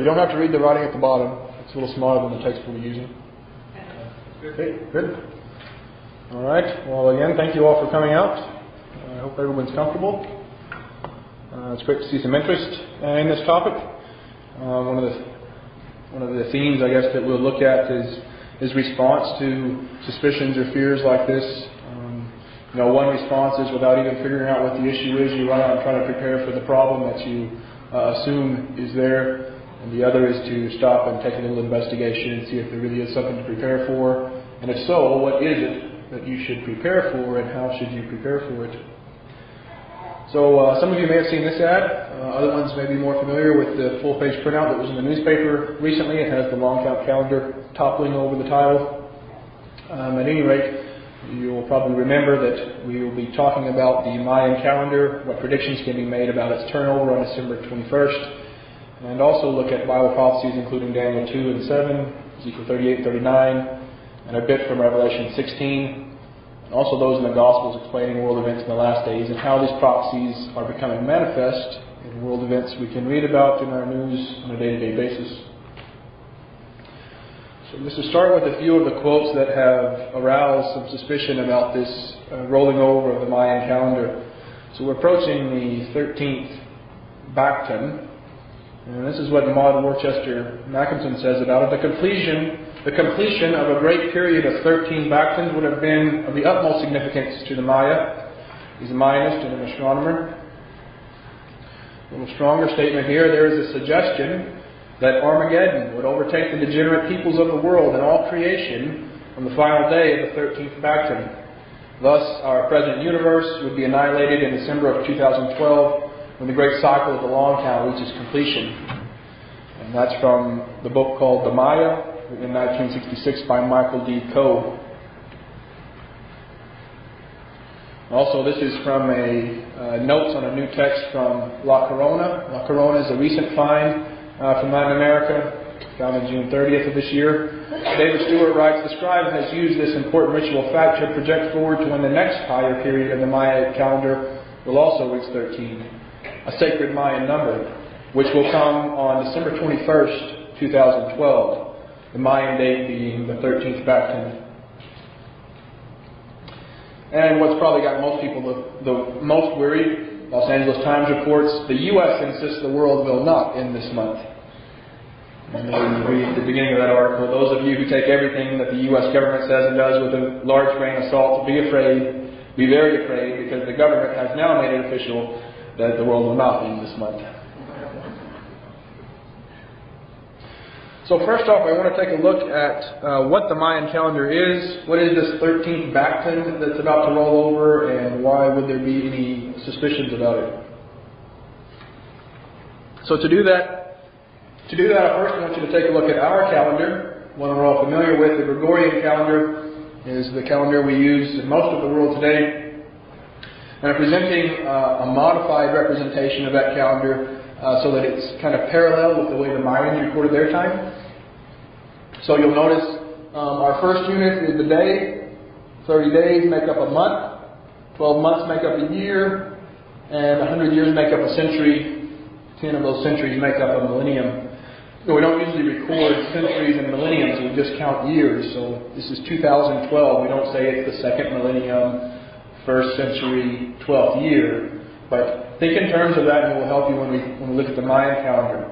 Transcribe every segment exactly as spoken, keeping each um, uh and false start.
You don't have to read the writing at the bottom. It's a little smaller than the text we're using. Okay, good. All right. Well, again, thank you all for coming out. I hope everyone's comfortable. Uh, it's great to see some interest in this topic. Uh, one of the one of the themes, I guess, that we'll look at is is response to suspicions or fears like this. Um, you know, one response is without even figuring out what the issue is, you run out and try to prepare for the problem that you uh, assume is there. And the other is to stop and take a little investigation and see if there really is something to prepare for. And if so, what is it that you should prepare for and how should you prepare for it? So uh, some of you may have seen this ad. Uh, other ones may be more familiar with the full-page printout that was in the newspaper recently. It has the Long Count calendar toppling over the title. Um, at any rate, you will probably remember that we will be talking about the Mayan calendar, what predictions can be made about its turnover on December twenty-first. And also look at Bible prophecies including Daniel two and seven, Ezekiel thirty-eight, thirty-nine, and a bit from Revelation sixteen, and also those in the Gospels explaining world events in the last days and how these prophecies are becoming manifest in world events we can read about in our news on a day-to-day basis. So let's just start with a few of the quotes that have aroused some suspicion about this uh, rolling over of the Mayan calendar. So we're approaching the thirteenth Baktun. And this is what Maud Worcester Mackinson says about it. The completion, the completion of a great period of thirteen Baktuns would have been of the utmost significance to the Maya. He's a Mayanist and an astronomer. A little stronger statement here. There is a suggestion that Armageddon would overtake the degenerate peoples of the world and all creation on the final day of the thirteenth Baktun. Thus, our present universe would be annihilated in December of two thousand twelve. When the great cycle of the Long Count reaches completion. And that's from the book called The Maya, written in nineteen sixty-six by Michael D. Coe. Also, this is from a uh, notes on a new text from La Corona. La Corona is a recent find uh, from Latin America, found on June thirtieth of this year. David Stewart writes, the scribe has used this important ritual fact to project forward to when the next higher period of the Maya calendar will also reach thirteen. A sacred Mayan number, which will come on December twenty-first, two thousand twelve, the Mayan date being the thirteenth Baktun. And what's probably got most people the, the most worried, Los Angeles Times reports, the U S insists the world will not end this month. And then we read the beginning of that article, those of you who take everything that the U S government says and does with a large grain of salt, be afraid, be very afraid, because the government has now made it official that the world will not end this month. So first off, I want to take a look at uh, what the Mayan calendar is. What is this thirteenth Baktun that's about to roll over, and why would there be any suspicions about it? So to do that, to do that, I first want you to take a look at our calendar, one we're all familiar with. The Gregorian calendar is the calendar we use in most of the world today. And I'm presenting uh, a modified representation of that calendar uh, so that it's kind of parallel with the way the Mayans recorded their time. So you'll notice um, our first unit is the day, thirty days make up a month, twelve months make up a year, and one hundred years make up a century, ten of those centuries make up a millennium. So we don't usually record centuries and millenniums, we just count years. So this is two thousand twelve, we don't say it's the second millennium, first century, twelfth year, but think in terms of that and it will help you when we, when we look at the Mayan calendar.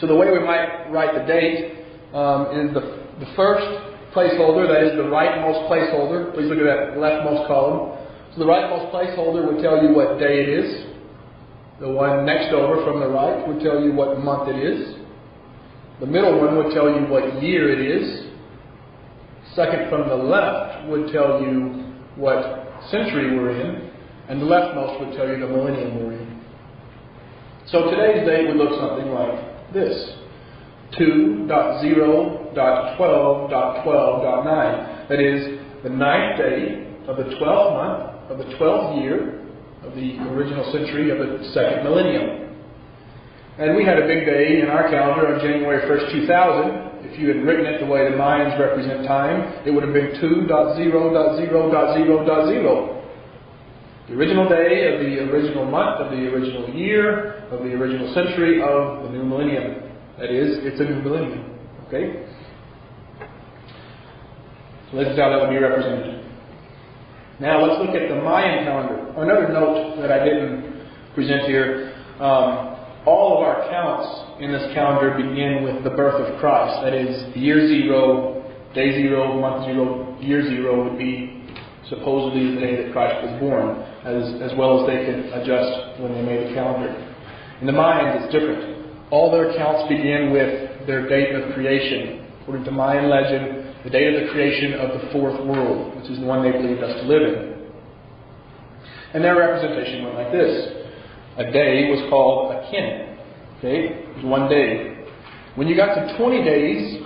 So the way we might write the date um, is the, the first placeholder, that is the rightmost placeholder. Please look at that leftmost column. So the rightmost placeholder would tell you what day it is. The one next over from the right would tell you what month it is. The middle one would tell you what year it is. Second from the left would tell you what century we're in, and the leftmost would tell you the millennium we're in. So today's date would look something like this, two dot zero dot twelve dot twelve dot nine. That is the ninth day of the twelfth month of the twelfth year of the original century of the second millennium. And we had a big day in our calendar on January first, two thousand. If you had written it the way the Mayans represent time, it would have been two dot zero dot zero dot zero dot zero. The original day of the original month of the original year of the original century of the new millennium. That is, it's a new millennium. Okay? So this is how that would be represented. Now let's look at the Mayan calendar. Another note that I didn't present here, um, all of our counts in this calendar begin with the birth of Christ. That is, year zero, day zero, month zero, year zero would be supposedly the day that Christ was born, as, as well as they could adjust when they made the calendar. In the Mayans, it's different. All their counts begin with their date of creation. According to Mayan legend, the date of the creation of the fourth world, which is the one they believed us to live in. And their representation went like this. A day was called a kin. Okay? It was one day. When you got to twenty days,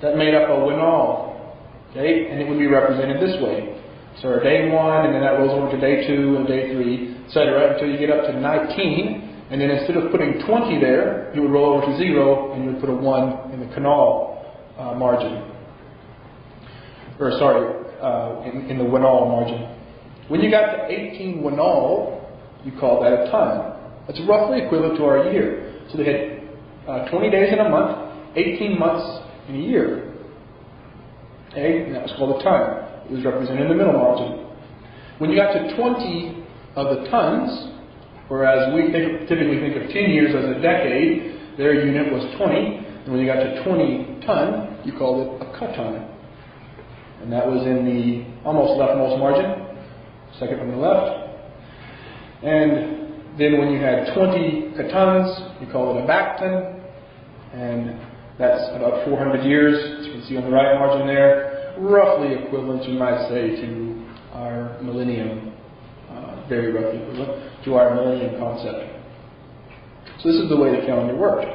that made up a wenal. Okay? And it would be represented this way. So day one, and then that rolls over to day two, and day three, et cetera, until you get up to nineteen. And then instead of putting twenty there, you would roll over to zero, and you would put a one in the canal uh, margin. Or sorry, uh, in, in the wenal margin. When you got to eighteen wenal, you call that a ton. That's roughly equivalent to our year. So they had uh, twenty days in a month, eighteen months in a year. Okay? And that was called a ton. It was represented in the middle margin. When you got to twenty of the tons, whereas we think, typically think of ten years as a decade, their unit was twenty, and when you got to twenty ton, you called it a katon. And that was in the almost leftmost margin, second from the left. And then when you had twenty katans, you call it a baktun, and that's about four hundred years, as you can see on the right margin there, roughly equivalent, you might say, to our millennium, uh, very roughly equivalent to our millennium concept. So this is the way the calendar worked.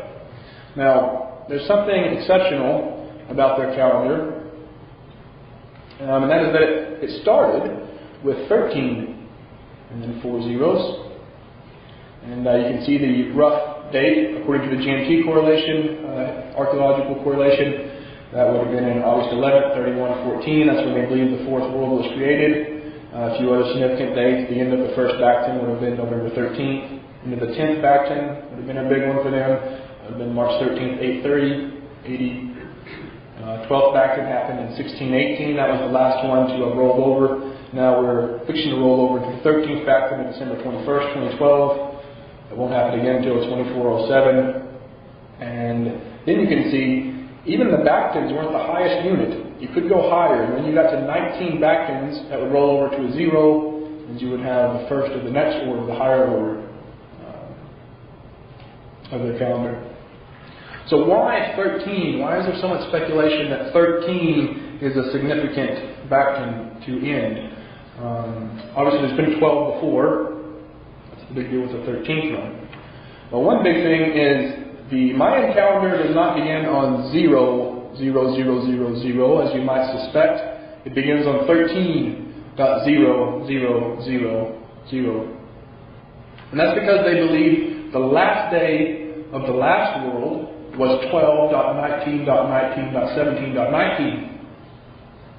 Now, there's something exceptional about their calendar. Um, and that is that it, it started with thirteen and then four zeros. And uh, you can see the rough date according to the G M T correlation, uh, archaeological correlation. That would have been in August eleventh, thirty-one fourteen. That's when they believe the fourth world was created. Uh, a few other significant dates. The end of the first Baktun would have been November thirteenth. End of the tenth Baktun would have been a big one for them. It would have been March thirteenth, eight thirty, eighty. Uh, twelfth Baktun happened in sixteen eighteen. That was the last one to have rolled over. Now we're fixing to roll over to the thirteenth Baktun on December twenty-first, twenty twelve. It won't happen again until twenty-four oh seven. And then you can see, even the Baktuns weren't the highest unit. You could go higher. And when you got to nineteen Baktuns, that would roll over to a zero, and you would have the first of the next order, the higher order uh, of their calendar. So why thirteen? Why is there so much speculation that thirteen is a significant Baktun to end? Um, obviously, there's been twelve before. That's the big deal with the thirteenth one. But one big thing is the Mayan calendar does not begin on zero, zero, zero, zero, zero, as you might suspect. It begins on thirteen dot zero zero zero zero zero. And that's because they believe the last day of the last world was twelve dot nineteen dot nineteen dot seventeen dot nineteen.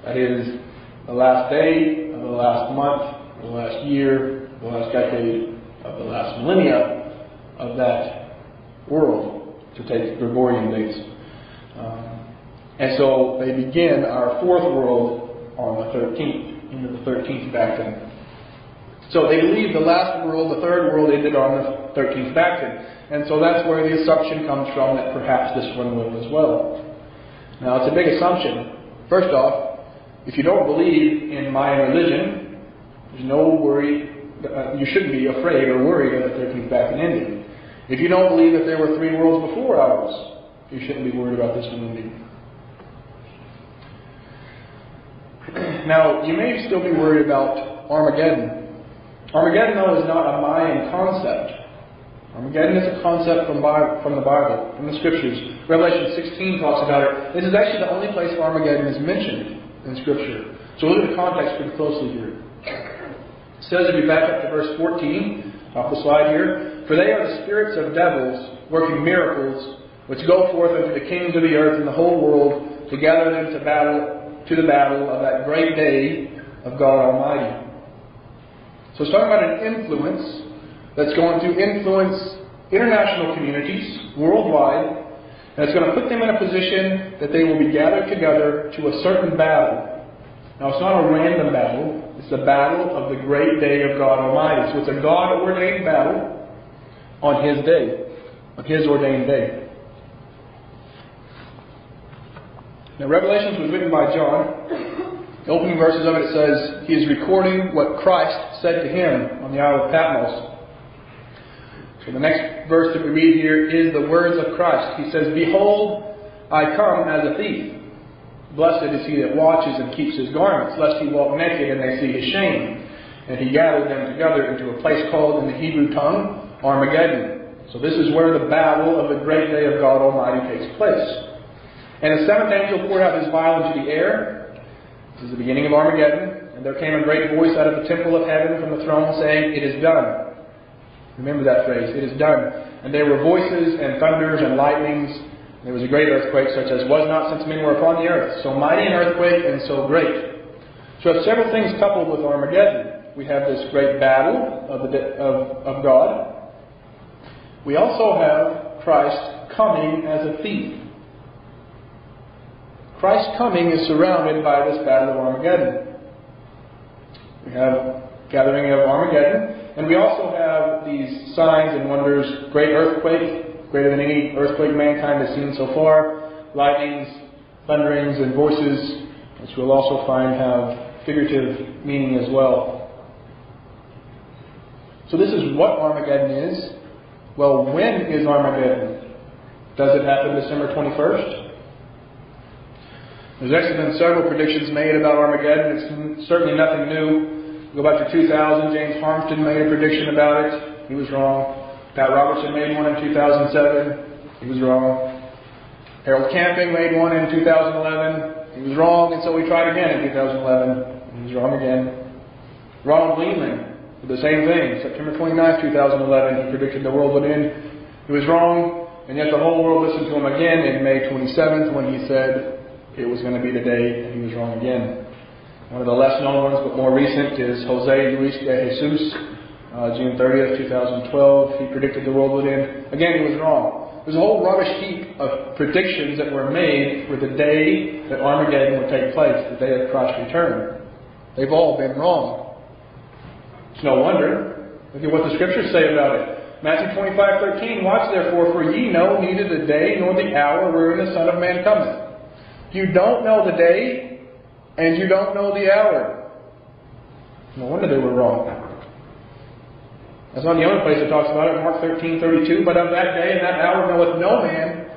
That is the last day of the last month, the last year, the last decade, of the last millennia of that world, to take Gregorian dates. Um, and so they begin our fourth world on the thirteenth, into the thirteenth Baktun. So they believe the last world, the third world, ended on the thirteenth Baktun. And so that's where the assumption comes from that perhaps this one will as well. Now, it's a big assumption. First off, if you don't believe in Mayan religion, there's no worry, uh, you shouldn't be afraid or worried that the thirteenth Baktun ended. If you don't believe that there were three worlds before ours, you shouldn't be worried about this one ending. Now, you may still be worried about Armageddon. Armageddon, though, is not a Mayan concept. Armageddon is a concept from, Bi from the Bible, from the Scriptures. Revelation sixteen talks about it. This is actually the only place where Armageddon is mentioned in Scripture. So look at the context pretty closely here. It says, if you back up to verse fourteen, off the slide here, for they are the spirits of devils working miracles, which go forth unto the kings of the earth and the whole world to gather them to battle, to the battle of that great day of God Almighty. So it's talking about an influence that's going to influence international communities worldwide And it's going to put them in a position that they will be gathered together to a certain battle. Now, it's not a random battle. It's the battle of the great day of God Almighty. So it's a God-ordained battle on His day, on His ordained day. Now, Revelations was written by John. The opening verses of it says, he is recording what Christ said to him on the Isle of Patmos. So the next verse that we read here is the words of Christ. He says, behold, I come as a thief. Blessed is he that watches and keeps his garments, lest he walk naked and they see his shame. And he gathered them together into a place called in the Hebrew tongue, Armageddon. So this is where the battle of the great day of God Almighty takes place. And the seventh angel poured out his vial into the air. This is the beginning of Armageddon. And there came a great voice out of the temple of heaven from the throne saying, it is done. Remember that phrase, it is done. And there were voices and thunders and lightnings. There was a great earthquake, such as was not since men were upon the earth, so mighty an earthquake and so great. So we have several things coupled with Armageddon. We have this great battle of, the, of, of God. We also have Christ coming as a thief. Christ's coming is surrounded by this battle of Armageddon. We have gathering of Armageddon, and we also have these signs and wonders, great earthquake, greater than any earthquake mankind has seen so far, lightnings, thunderings, and voices, which we'll also find have figurative meaning as well. So this is what Armageddon is. Well, when is Armageddon? Does it happen December twenty-first? There's actually been several predictions made about Armageddon. It's certainly nothing new. Go back to two thousand, James Harmston made a prediction about it. He was wrong. Pat Robertson made one in two thousand seven. He was wrong. Harold Camping made one in two thousand eleven. He was wrong, and so we tried again in two thousand eleven. He was wrong again. Ronald Leeman did the same thing. September twenty-ninth, two thousand eleven, he predicted the world would end. He was wrong, and yet the whole world listened to him again in May twenty-seventh when he said it was going to be the day, and he was wrong again. One of the less known ones, but more recent, is Jose Luis de Jesus. Uh, June thirtieth, two thousand twelve, he predicted the world would end. Again, he was wrong. There's a whole rubbish heap of predictions that were made for the day that Armageddon would take place, the day of Christ's return. They've all been wrong. It's no wonder. Look at what the Scriptures say about it. Matthew twenty-five, thirteen, watch therefore, for ye know neither the day nor the hour wherein the Son of Man cometh. You don't know the day, and you don't know the hour. No wonder they were wrong. That's not the only place it talks about it. Mark thirteen, thirty-two. But of that day and that hour knoweth no man,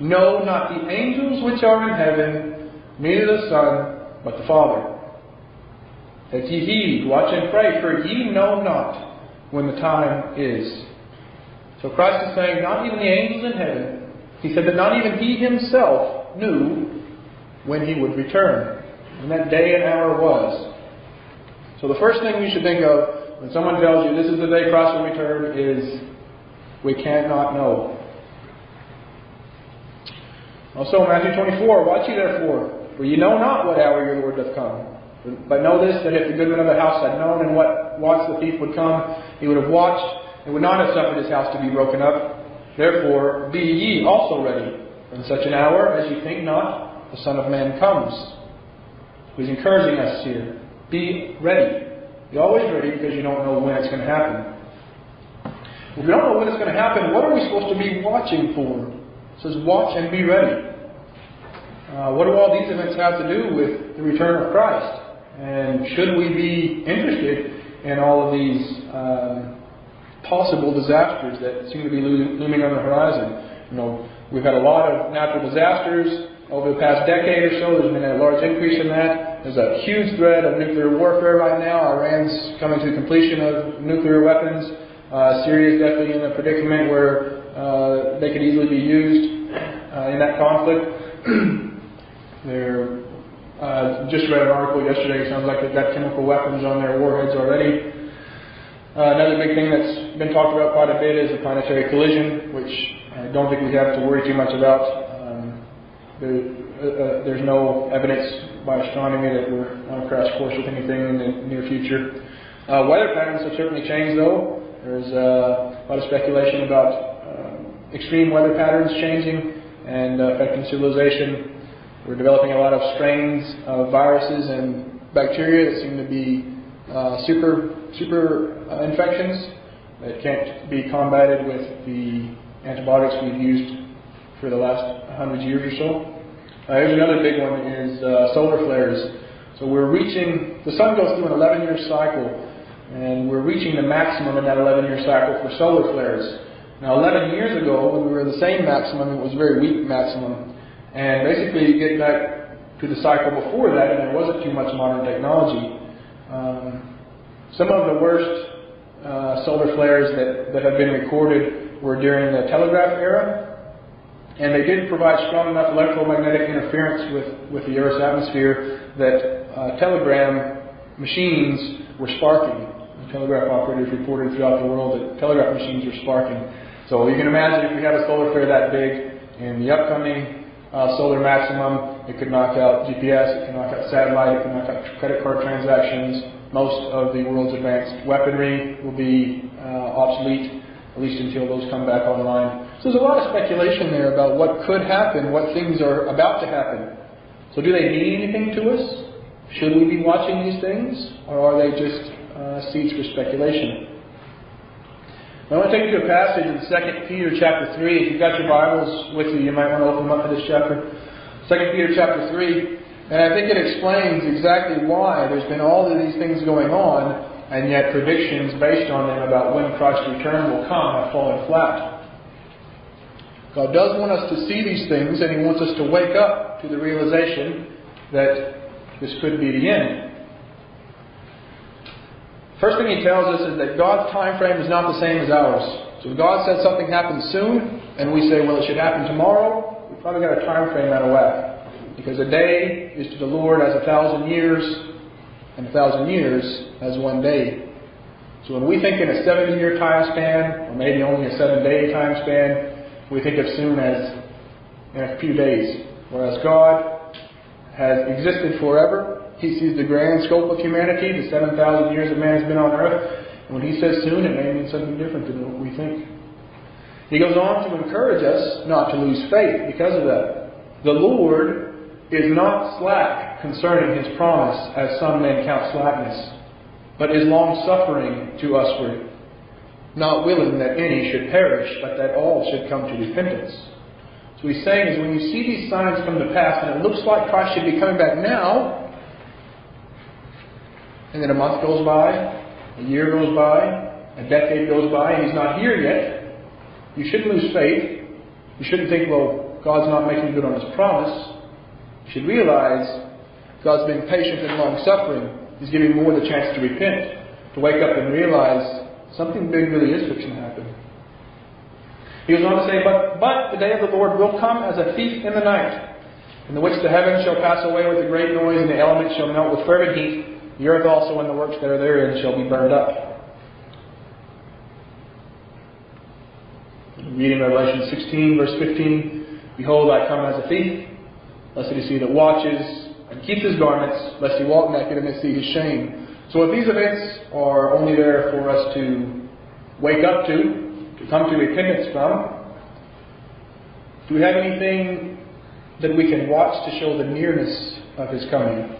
no, not the angels which are in heaven, neither the Son, but the Father. That ye heed, watch and pray, for ye know not when the time is. So Christ is saying, not even the angels in heaven. He said that not even He Himself knew when He would return. And that day and hour was. So the first thing we should think of when someone tells you this is the day Christ will return is, we cannot know. Also Matthew twenty-four, watch ye therefore, for ye know not what hour your Lord doth come. But know this, that if the goodman of the house had known in what watch the thief would come, he would have watched, and would not have suffered his house to be broken up. Therefore be ye also ready, in such an hour as ye think not, the Son of Man comes. He's encouraging us here. Be ready. You're always ready because you don't know when it's going to happen. If you don't know when it's going to happen, what are we supposed to be watching for? It says watch and be ready. Uh, what do all these events have to do with the return of Christ? And should we be interested in all of these uh, possible disasters that seem to be looming on the horizon? You know, we've had a lot of natural disasters. Over the past decade or so, there's been a large increase in that. There's a huge threat of nuclear warfare right now. Iran's coming to the completion of nuclear weapons. Uh, Syria is definitely in a predicament where uh, they could easily be used uh, in that conflict. There, uh, just read an article yesterday. It sounds like they've got chemical weapons on their warheads already. Uh, another big thing that's been talked about quite a bit is a planetary collision, which I don't think we have to worry too much about. There, uh, there's no evidence by astronomy that we're on a crash course with anything in the near future. Uh, weather patterns have certainly changed, though. There's uh, a lot of speculation about uh, extreme weather patterns changing. and uh, affecting civilization. We're developing a lot of strains of viruses and bacteria that seem to be uh, super super uh, infections that can't be combated with the antibiotics we've used for the last hundred years or so. Uh, here's another big one, is uh, solar flares. So we're reaching, the sun goes through an eleven year cycle, and we're reaching the maximum in that eleven year cycle for solar flares. Now, eleven years ago, when we were the same maximum, it was a very weak maximum. And basically, you get back to the cycle before that, and there wasn't too much modern technology. Um, some of the worst uh, solar flares that, that have been recorded were during the telegraph era, and they did provide strong enough electromagnetic interference with, with the Earth's atmosphere that uh, telegram machines were sparking. The telegraph operators reported throughout the world that telegraph machines were sparking. So you can imagine if we had a solar flare that big in the upcoming uh, solar maximum, it could knock out G P S, it could knock out satellite, it could knock out credit card transactions. Most of the world's advanced weaponry will be uh, obsolete, at least until those come back online. So there's a lot of speculation there about what could happen, what things are about to happen. So do they mean anything to us? Should we be watching these things? Or are they just uh, seeds for speculation? I want to take you to a passage in Second Peter chapter three. If you've got your Bibles with you, you might want to open them up to this chapter. Second Peter chapter three. And I think it explains exactly why there's been all of these things going on, and yet predictions based on them about when Christ's return will come have fallen flat. God does want us to see these things, and He wants us to wake up to the realization that this could be the end. First thing He tells us is that God's time frame is not the same as ours. So if God says something happens soon, and we say, well, it should happen tomorrow, we've probably got a time frame out of whack. Because a day is to the Lord as a thousand years, and a thousand years as one day. So when we think in a seven year time span, or maybe only a seven day time span, we think of soon as in a few days. Whereas God has existed forever. He sees the grand scope of humanity, the seven thousand years that man has been on earth. And when He says soon, it may mean something different than what we think. He goes on to encourage us not to lose faith because of that. The Lord is not slack concerning His promise, as some men count slackness, but is long-suffering to usward, not willing that any should perish, but that all should come to repentance. So He's saying is, when you see these signs come to pass, and it looks like Christ should be coming back now, and then a month goes by, a year goes by, a decade goes by, and He's not here yet, you shouldn't lose faith. You shouldn't think, well, God's not making good on His promise. You should realize God's being patient and long-suffering. He's giving more the chance to repent, to wake up and realize something big really is fixing to happen. He goes on to say, but, but the day of the Lord will come as a thief in the night, in the which the heavens shall pass away with a great noise, and the elements shall melt with fervent heat. The earth also and the works that are therein shall be burned up. Reading Revelation sixteen, verse fifteen, behold, I come as a thief. Lest it is he that watches and keeps his garments, lest he walk naked and see his shame. So if these events are only there for us to wake up to, to come to repentance from, do we have anything that we can watch to show the nearness of His coming?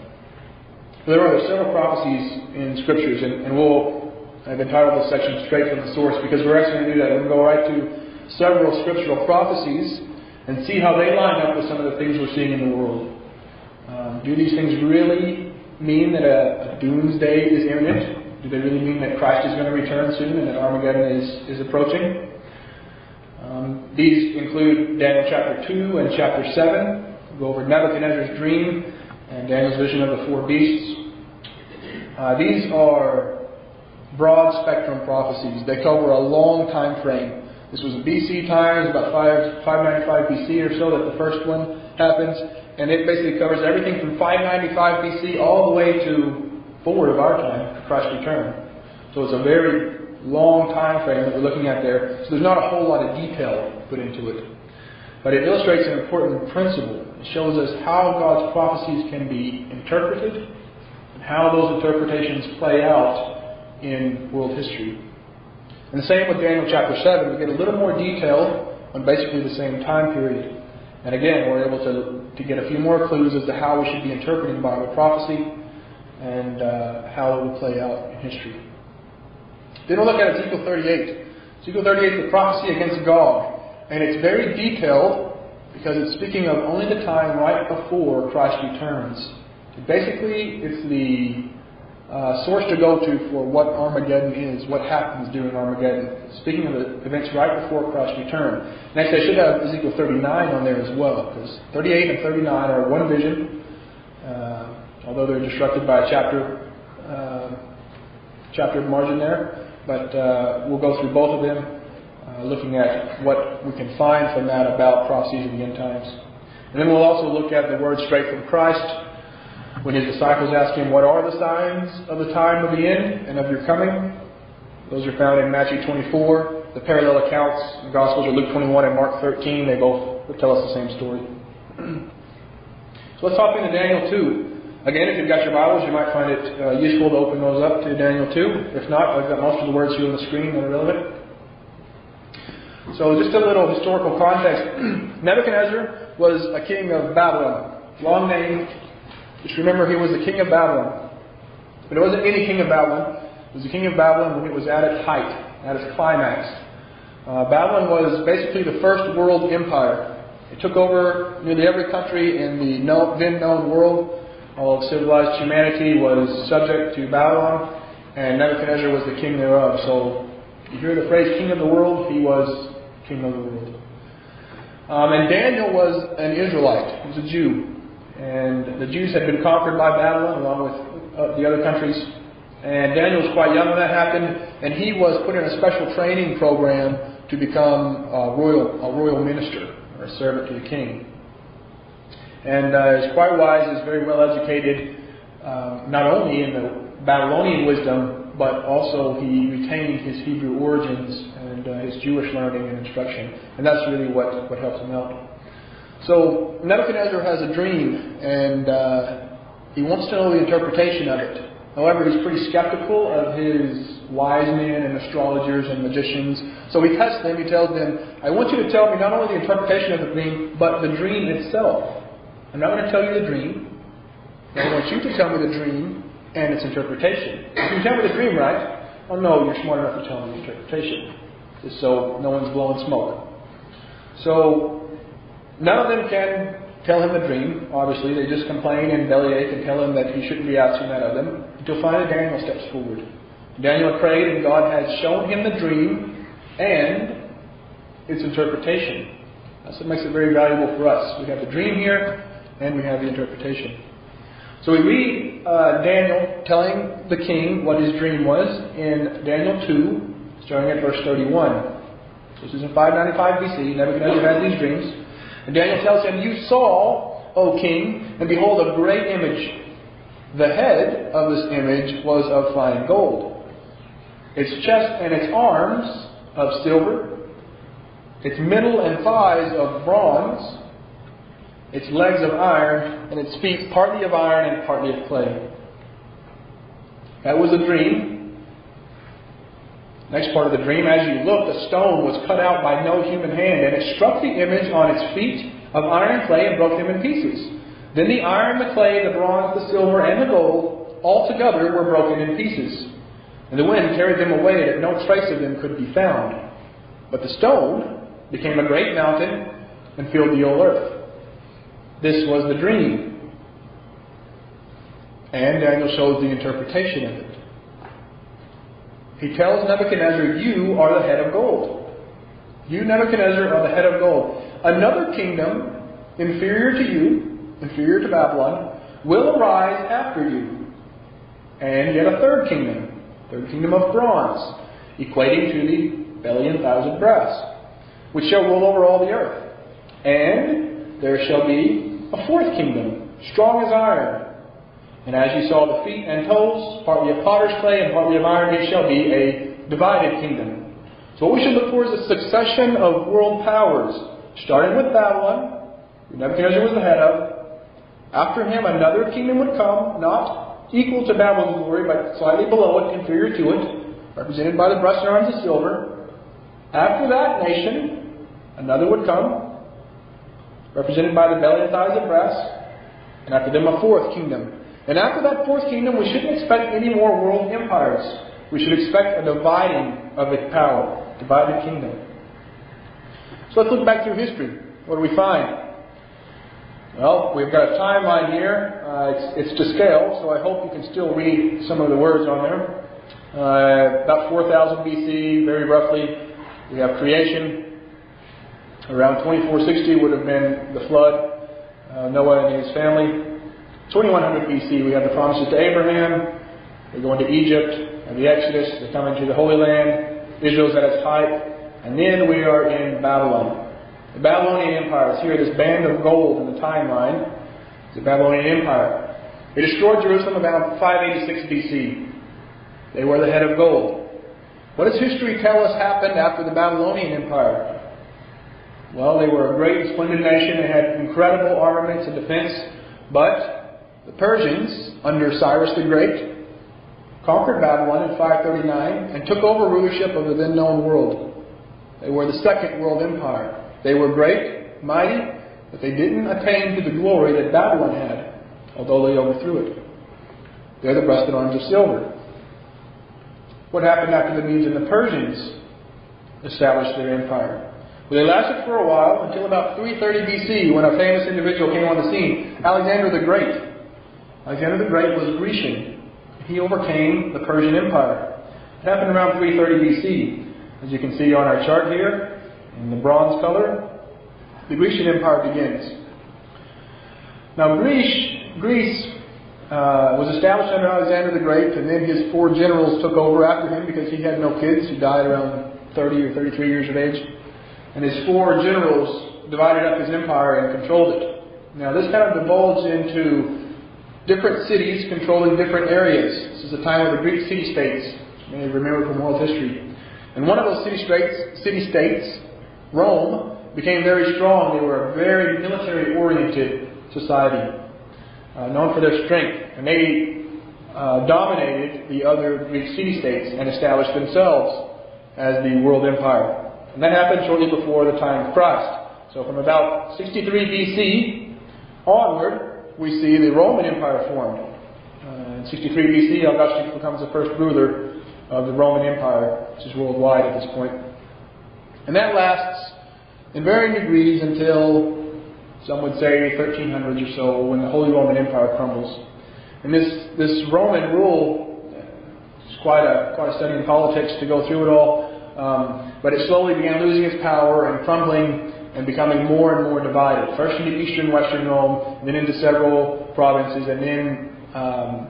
There are several prophecies in Scriptures, and, and we'll, I've entitled this section Straight from the Source, because we're actually going to do that. We're going to go right to several Scriptural prophecies and see how they line up with some of the things we're seeing in the world. Um, do these things really mean that a, a doomsday is imminent? Do they really mean that Christ is going to return soon and that Armageddon is, is approaching? Um, these include Daniel chapter two and chapter seven. We'll go over Nebuchadnezzar's dream and Daniel's vision of the four beasts. Uh, these are broad spectrum prophecies. They cover a long time frame. This was B C times, about five ninety-five B C or so that the first one happens. And it basically covers everything from five ninety-five B C all the way to forward of our time, Christ's return. So it's a very long time frame that we're looking at there. So there's not a whole lot of detail put into it. But it illustrates an important principle. It shows us how God's prophecies can be interpreted and how those interpretations play out in world history. And the same with Daniel chapter seven. We get a little more detail on basically the same time period. And again, we're able to, to get a few more clues as to how we should be interpreting Bible prophecy and uh, how it will play out in history. Then we'll look at Ezekiel thirty-eight. Ezekiel thirty-eight is the prophecy against Gog. And it's very detailed because it's speaking of only the time right before Christ returns. Basically, it's the uh, source to go to for what Armageddon is, what happens during Armageddon. Speaking of the events right before Christ's return. And actually, I should have Ezekiel thirty-nine on there as well, because thirty-eight and thirty-nine are one vision, uh, although they're disrupted by a chapter, uh, chapter margin there. But uh, we'll go through both of them, Uh, looking at what we can find from that about prophecies of the end times. And then we'll also look at the word straight from Christ when his disciples ask him, what are the signs of the time of the end and of your coming? Those are found in Matthew twenty-four. The parallel accounts, the Gospels are Luke twenty-one and Mark thirteen. They both tell us the same story. So let's hop into Daniel two. Again, if you've got your Bibles, you might find it uh, useful to open those up to Daniel two. If not, I've got most of the words here on the screen that are relevant. So just a little historical context. Nebuchadnezzar was a king of Babylon. Long name. Just remember, he was the king of Babylon. But it wasn't any king of Babylon. It was the king of Babylon when it was at its height, at its climax. Uh, Babylon was basically the first world empire. It took over nearly every country in the no, then known world. All of civilized humanity was subject to Babylon, and Nebuchadnezzar was the king thereof. So you hear the phrase king of the world, he was king of the world. Um, and Daniel was an Israelite. He was a Jew. And the Jews had been conquered by Babylon along with uh, the other countries. And Daniel was quite young when that happened. And he was put in a special training program to become a royal, a royal minister or a servant to the king. And uh, he's quite wise. He's very well educated, uh, not only in the Babylonian wisdom, but also he retained his Hebrew origins and uh, his Jewish learning and instruction. And that's really what, what helps him out. So Nebuchadnezzar has a dream, and uh, he wants to know the interpretation of it. However, he's pretty skeptical of his wise men and astrologers and magicians. So he tests them. He tells them, I want you to tell me not only the interpretation of the dream, but the dream itself. I'm not going to tell you the dream. I want you to tell me the dream and its interpretation. If you tell me the dream right, oh no, you're smart enough to tell me the interpretation. Just so no one's blowing smoke. So none of them can tell him the dream, obviously. They just complain and bellyache and tell him that he shouldn't be asking that of them, until finally Daniel steps forward. Daniel prayed, and God had shown him the dream and its interpretation. That's what makes it very valuable for us. We have the dream here, and we have the interpretation. So we read uh, Daniel telling the king what his dream was in Daniel two, starting at verse thirty-one. This is in five ninety-five B C. Nebuchadnezzar had these dreams. And Daniel tells him, you saw, O king, and behold, a great image. The head of this image was of fine gold. Its chest and its arms of silver. Its middle and thighs of bronze. Its legs of iron, and its feet partly of iron and partly of clay. That was a dream. Next part of the dream, as you looked, a stone was cut out by no human hand, and it struck the image on its feet of iron and clay and broke them in pieces. Then the iron, the clay, the bronze, the silver, and the gold, all together were broken in pieces. And the wind carried them away, that no trace of them could be found. But the stone became a great mountain and filled the whole earth. This was the dream. And Daniel shows the interpretation of it. He tells Nebuchadnezzar, you are the head of gold. You, Nebuchadnezzar, are the head of gold. Another kingdom, inferior to you, inferior to Babylon, will arise after you. And yet a third kingdom, third kingdom of bronze, equating to the belly and thighs of brass, which shall rule over all the earth. And there shall be a fourth kingdom, strong as iron. And as you saw the feet and toes, partly of potter's clay and partly of iron, it shall be a divided kingdom. So what we should look for is a succession of world powers, starting with Babylon, who Nebuchadnezzar was the head of. After him, another kingdom would come, not equal to Babylon's glory, but slightly below it, inferior to it, represented by the brass and arms of silver. After that nation, another would come, represented by the belly and thighs of brass, and after them a fourth kingdom. And after that fourth kingdom, we shouldn't expect any more world empires. We should expect a dividing of its power, divided kingdom. So let's look back through history. What do we find? Well, we've got a timeline here. Uh, it's, it's to scale, so I hope you can still read some of the words on there. Uh, about four thousand B C, very roughly, we have creation. Around twenty-four sixty would have been the flood, uh, Noah and his family. twenty-one hundred B C, we have the promises to Abraham. They go into Egypt, and the Exodus, they come into the Holy Land. Israel's at its height. And then we are in Babylon. The Babylonian Empire is here, this band of gold in the timeline. It's the Babylonian Empire. They destroyed Jerusalem about five eighty-six B C. They were the head of gold. What does history tell us happened after the Babylonian Empire? Well, they were a great and splendid nation. They had incredible armaments and defense. But the Persians, under Cyrus the Great, conquered Babylon in five thirty-nine and took over rulership of the then known world. They were the second world empire. They were great, mighty, but they didn't attain to the glory that Babylon had, although they overthrew it. They're the breasted arms of silver. What happened after the Medes and the Persians established their empire? Well, they lasted for a while until about three thirty B C when a famous individual came on the scene, Alexander the Great. Alexander the Great was Grecian. He overcame the Persian Empire. It happened around three thirty B C. As you can see on our chart here, in the bronze color, the Grecian Empire begins. Now, Greece, Greece uh, was established under Alexander the Great, and then his four generals took over after him because he had no kids. He died around thirty or thirty-three years of age. And his four generals divided up his empire and controlled it. Now this kind of divulged into different cities controlling different areas. This is the time of the Greek city-states. You may remember from world history. And one of those city-states, city-states, Rome, became very strong. They were a very military-oriented society, uh, known for their strength. And they uh, dominated the other Greek city-states and established themselves as the world empire. And that happened shortly before the time of Christ. So from about sixty-three B C onward, we see the Roman Empire formed. Uh, in sixty-three B C, Augustus becomes the first ruler of the Roman Empire, which is worldwide at this point. And that lasts in varying degrees until, some would say, thirteen hundreds or so, when the Holy Roman Empire crumbles. And this, this Roman rule, it's quite a, quite a study in politics to go through it all. Um, but it slowly began losing its power and crumbling and becoming more and more divided. First into eastern western Rome, then into several provinces, and then um,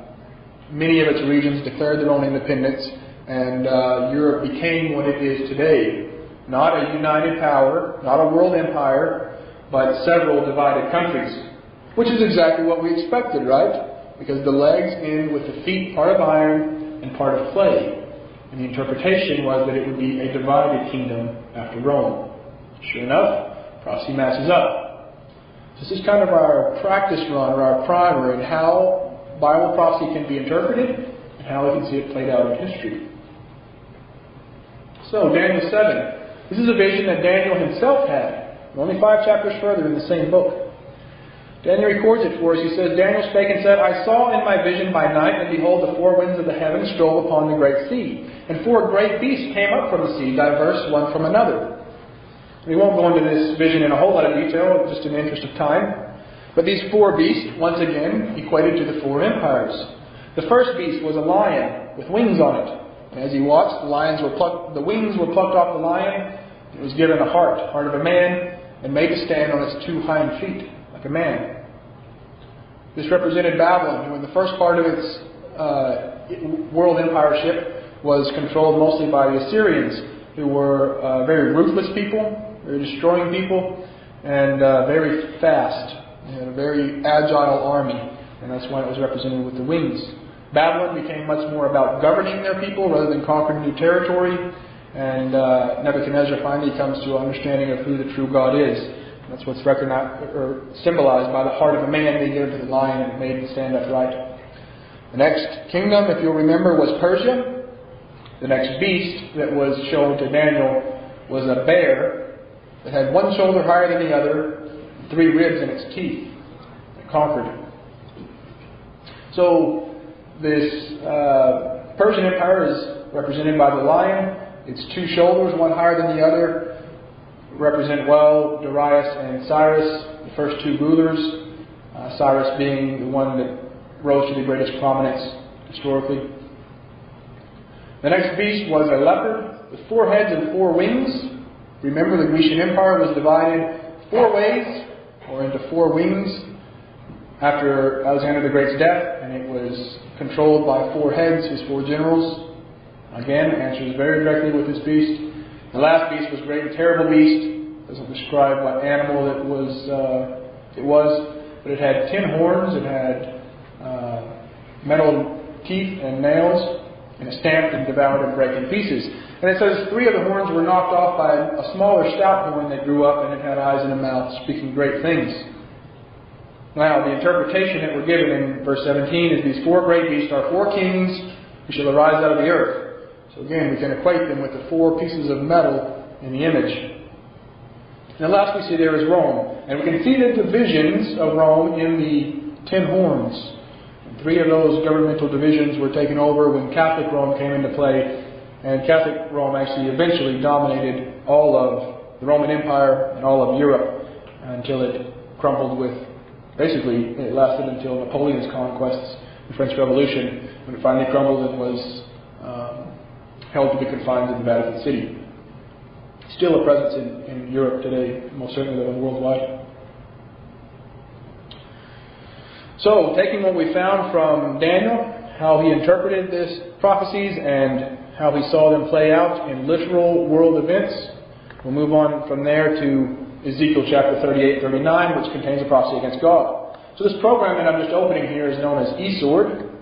many of its regions declared their own independence, and uh, Europe became what it is today. Not a united power, not a world empire, but several divided countries, which is exactly what we expected, right? Because the legs end with the feet part of iron and part of clay. And the interpretation was that it would be a divided kingdom after Rome. Sure enough, prophecy matches up. This is kind of our practice run, or our primer, in how Bible prophecy can be interpreted and how we can see it played out in history. So, Daniel seven. This is a vision that Daniel himself had. We're only five chapters further in the same book. Daniel records it for us. He says, Daniel spake and said, I saw in my vision by night, and behold, the four winds of the heaven stole upon the great sea. And four great beasts came up from the sea, diverse one from another. We won't go into this vision in a whole lot of detail, just in the interest of time. But these four beasts, once again, equated to the four empires. The first beast was a lion with wings on it. And as he watched, the lions were plucked, the wings were plucked off the lion. It was given a heart, heart of a man, and made to stand on its two hind feet, like a man. This represented Babylon, who in the first part of its uh, world empireship was controlled mostly by the Assyrians, who were uh, very ruthless people, very destroying people, and uh, very fast. They had a very agile army, and that's why it was represented with the wings. Babylon became much more about governing their people rather than conquering new territory, and uh, Nebuchadnezzar finally comes to an understanding of who the true God is. That's what's recognized or symbolized by the heart of a man being given to the lion and made to stand upright. The next kingdom, if you'll remember, was Persia. The next beast that was shown to Daniel was a bear that had one shoulder higher than the other, three ribs in its teeth. It conquered it. So this uh, Persian Empire is represented by the lion. Its two shoulders, one higher than the other, represent well Darius and Cyrus, the first two rulers. Uh, Cyrus being the one that rose to the greatest prominence historically. The next beast was a leopard with four heads and four wings. Remember, the Grecian Empire was divided four ways, or into four wings, after Alexander the Great's death, and it was controlled by four heads, his four generals. Again, answers very directly with this beast. The last beast was a great and terrible beast. Doesn't describe what animal it was, uh, it was, but it had ten horns, it had uh, metal teeth and nails, and it stamped and devoured and broke in pieces. And it says three of the horns were knocked off by a smaller stout horn that grew up, and it had eyes and a mouth, speaking great things. Now, the interpretation that we're given in verse seventeen is these four great beasts are four kings who shall arise out of the earth. So again, we can equate them with the four pieces of metal in the image. Now, last we see there is Rome. And we can see the divisions of Rome in the ten horns. Three of those governmental divisions were taken over when Catholic Rome came into play, and Catholic Rome actually eventually dominated all of the Roman Empire and all of Europe until it crumbled with, basically, it lasted until Napoleon's conquests, the French Revolution, when it finally crumbled and was um, held to be confined in the Vatican City. Still a presence in, in Europe today, most certainly worldwide. So, taking what we found from Daniel, how he interpreted these prophecies and how he saw them play out in literal world events, we'll move on from there to Ezekiel chapter thirty-eight thirty-nine, which contains a prophecy against God. So this program that I'm just opening here is known as eSword.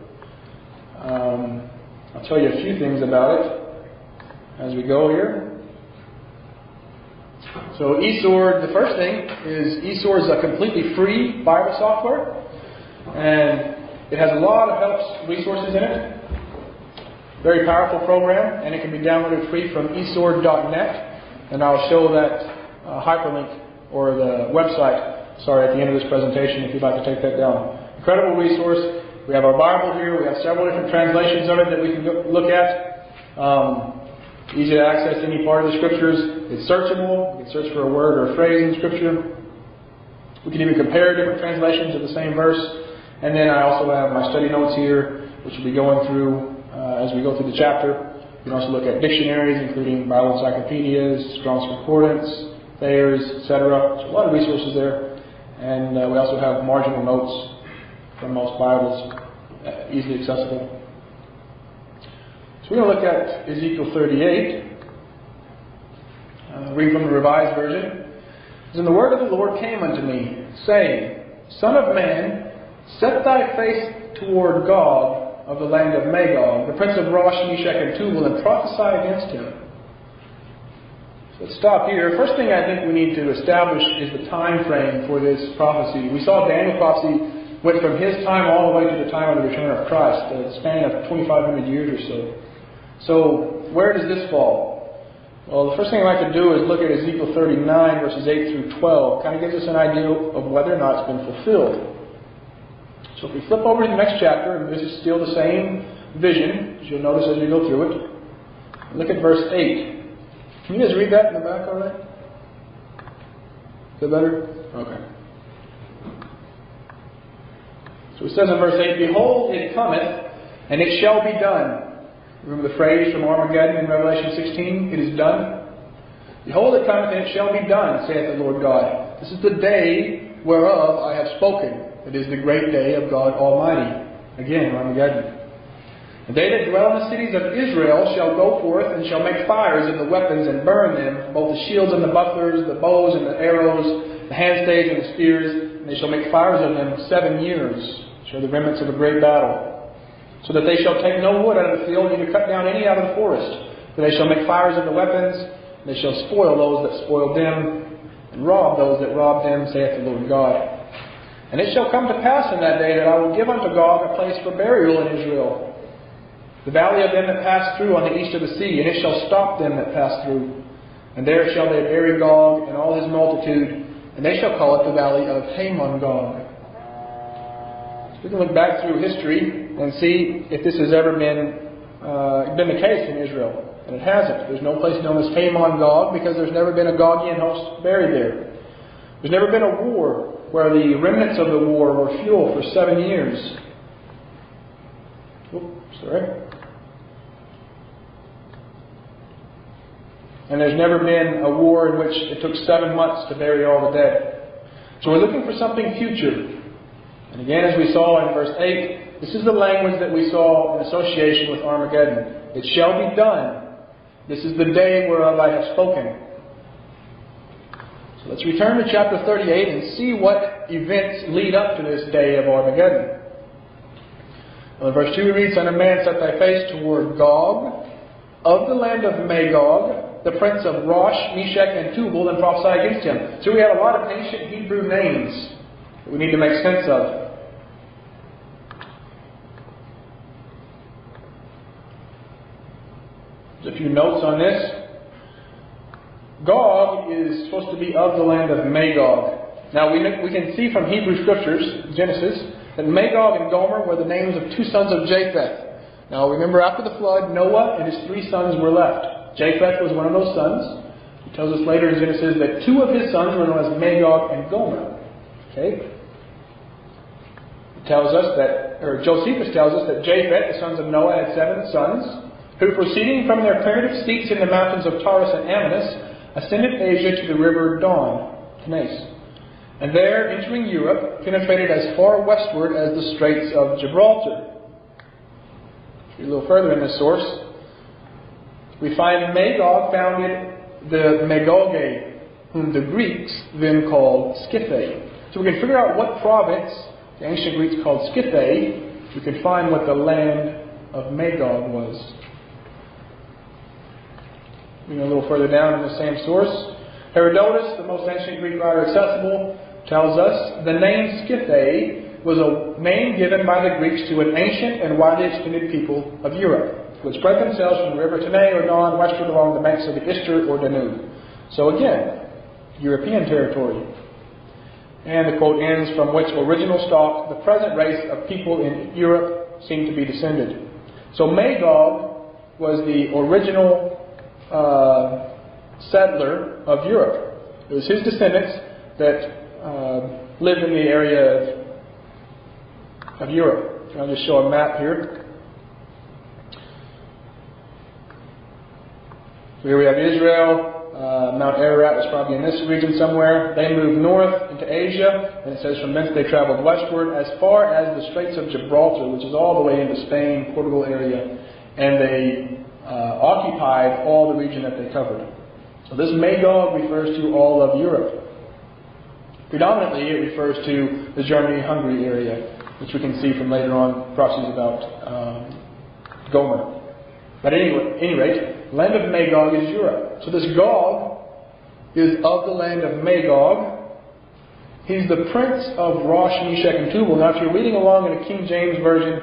Um, I'll tell you a few things about it as we go here. So eSword, the first thing is eSword is a completely free Bible software. And it has a lot of help resources in it. Very powerful program, and it can be downloaded free from e sword dot net. And I'll show that uh, hyperlink or the website, sorry, at the end of this presentation if you'd like to take that down. Incredible resource. We have our Bible here. We have several different translations of it that we can look at. Um, easy to access any part of the scriptures. It's searchable. You can search for a word or a phrase in scripture. We can even compare different translations of the same verse. And then I also have my study notes here, which we'll be going through uh, as we go through the chapter. You can also look at dictionaries, including Bible encyclopedias, Strong's Concordance, Thayer's, et cetera. So a lot of resources there. And uh, we also have marginal notes from most Bibles, uh, easily accessible. So we're going to look at Ezekiel thirty-eight. Uh, read from the Revised Version. And the word of the Lord came unto me, saying, Son of man, set thy face toward Gog of the land of Magog, the prince of Rosh, Meshech, and Tubal, and prophesy against him. So let's stop here. First thing I think we need to establish is the time frame for this prophecy. We saw Daniel's prophecy went from his time all the way to the time of the return of Christ, a span of twenty-five hundred years or so. So where does this fall? Well, the first thing I'd like to do is look at Ezekiel thirty-nine, verses eight through twelve. Kind of gives us an idea of whether or not it's been fulfilled. So if we flip over to the next chapter, and this is still the same vision, as you'll notice as we go through it, look at verse eight. Can you guys read that in the back all right? Is that better? Okay. So it says in verse eight, Behold, it cometh, and it shall be done. Remember the phrase from Armageddon in Revelation sixteen? It is done. Behold, it cometh, and it shall be done, saith the Lord God. This is the day whereof I have spoken. It is the great day of God Almighty. Again, Armageddon. And they that dwell in the cities of Israel shall go forth, and shall make fires in the weapons, and burn them, both the shields and the bucklers, the bows and the arrows, the handstaves and the spears, and they shall make fires of them seven years. Shall the remnants of a great battle. So that they shall take no wood out of the field, neither cut down any out of the forest. For they shall make fires of the weapons, and they shall spoil those that spoil them, and rob those that rob them, saith the Lord God. And it shall come to pass in that day that I will give unto Gog a place for burial in Israel, the valley of them that pass through on the east of the sea, and it shall stop them that pass through. And there shall they bury Gog and all his multitude, and they shall call it the valley of Hamon Gog. We can look back through history and see if this has ever been uh, been the case in Israel. And it hasn't. There's no place known as Hamon Gog because there's never been a Gogian host buried there. There's never been a war where the remnants of the war were fuel for seven years. Oops, sorry. And there's never been a war in which it took seven months to bury all the dead. So we're looking for something future. And again, as we saw in verse eight, this is the language that we saw in association with Armageddon. It shall be done. This is the day whereof I have spoken. So let's return to chapter thirty-eight and see what events lead up to this day of Armageddon. Well, in verse two we read, "And a man set thy face toward Gog, of the land of Magog, the prince of Rosh, Meshech, and Tubal, and prophesy against him." So we have a lot of ancient Hebrew names that we need to make sense of. There's a few notes on this. Gog is supposed to be of the land of Magog. Now we we can see from Hebrew scriptures, Genesis, that Magog and Gomer were the names of two sons of Japheth. Now remember, after the flood, Noah and his three sons were left. Japheth was one of those sons. He tells us later in Genesis that two of his sons were known as Magog and Gomer. Okay. It tells us that, or Josephus tells us that Japheth, the sons of Noah, had seven sons, who proceeding from their primitive seats in the mountains of Taurus and Amanus, ascended Asia to the river Don, Tanais, and there, entering Europe, penetrated as far westward as the Straits of Gibraltar. A little further in this source, we find Magog founded the Magoge, whom the Greeks then called Scythae. So we can figure out what province the ancient Greeks called Scythae. We can find what the land of Magog was. You know, a little further down in the same source, Herodotus, the most ancient Greek writer accessible, tells us the name Scythae was a name given by the Greeks to an ancient and widely extended people of Europe, who had spread themselves from the river Tanais or Don westward along the banks of the Ister or Danube. So again, European territory. And the quote ends, "from which original stock the present race of people in Europe seem to be descended." So Magog was the original Uh, settler of Europe. It was his descendants that uh, lived in the area of, of Europe. I'll just show a map here. So here we have Israel. Uh, Mount Ararat was probably in this region somewhere. They moved north into Asia, and it says from thence they traveled westward as far as the Straits of Gibraltar, which is all the way into Spain, Portugal area, and they Uh, occupied all the region that they covered. So this Magog refers to all of Europe. Predominantly, it refers to the Germany-Hungary area, which we can see from later on prophecies about um, Gomer. But at anyway, any rate, land of Magog is Europe. So this Gog is of the land of Magog. He's the prince of Rosh, Meshech, and Tubal. Now, if you're reading along in a King James version,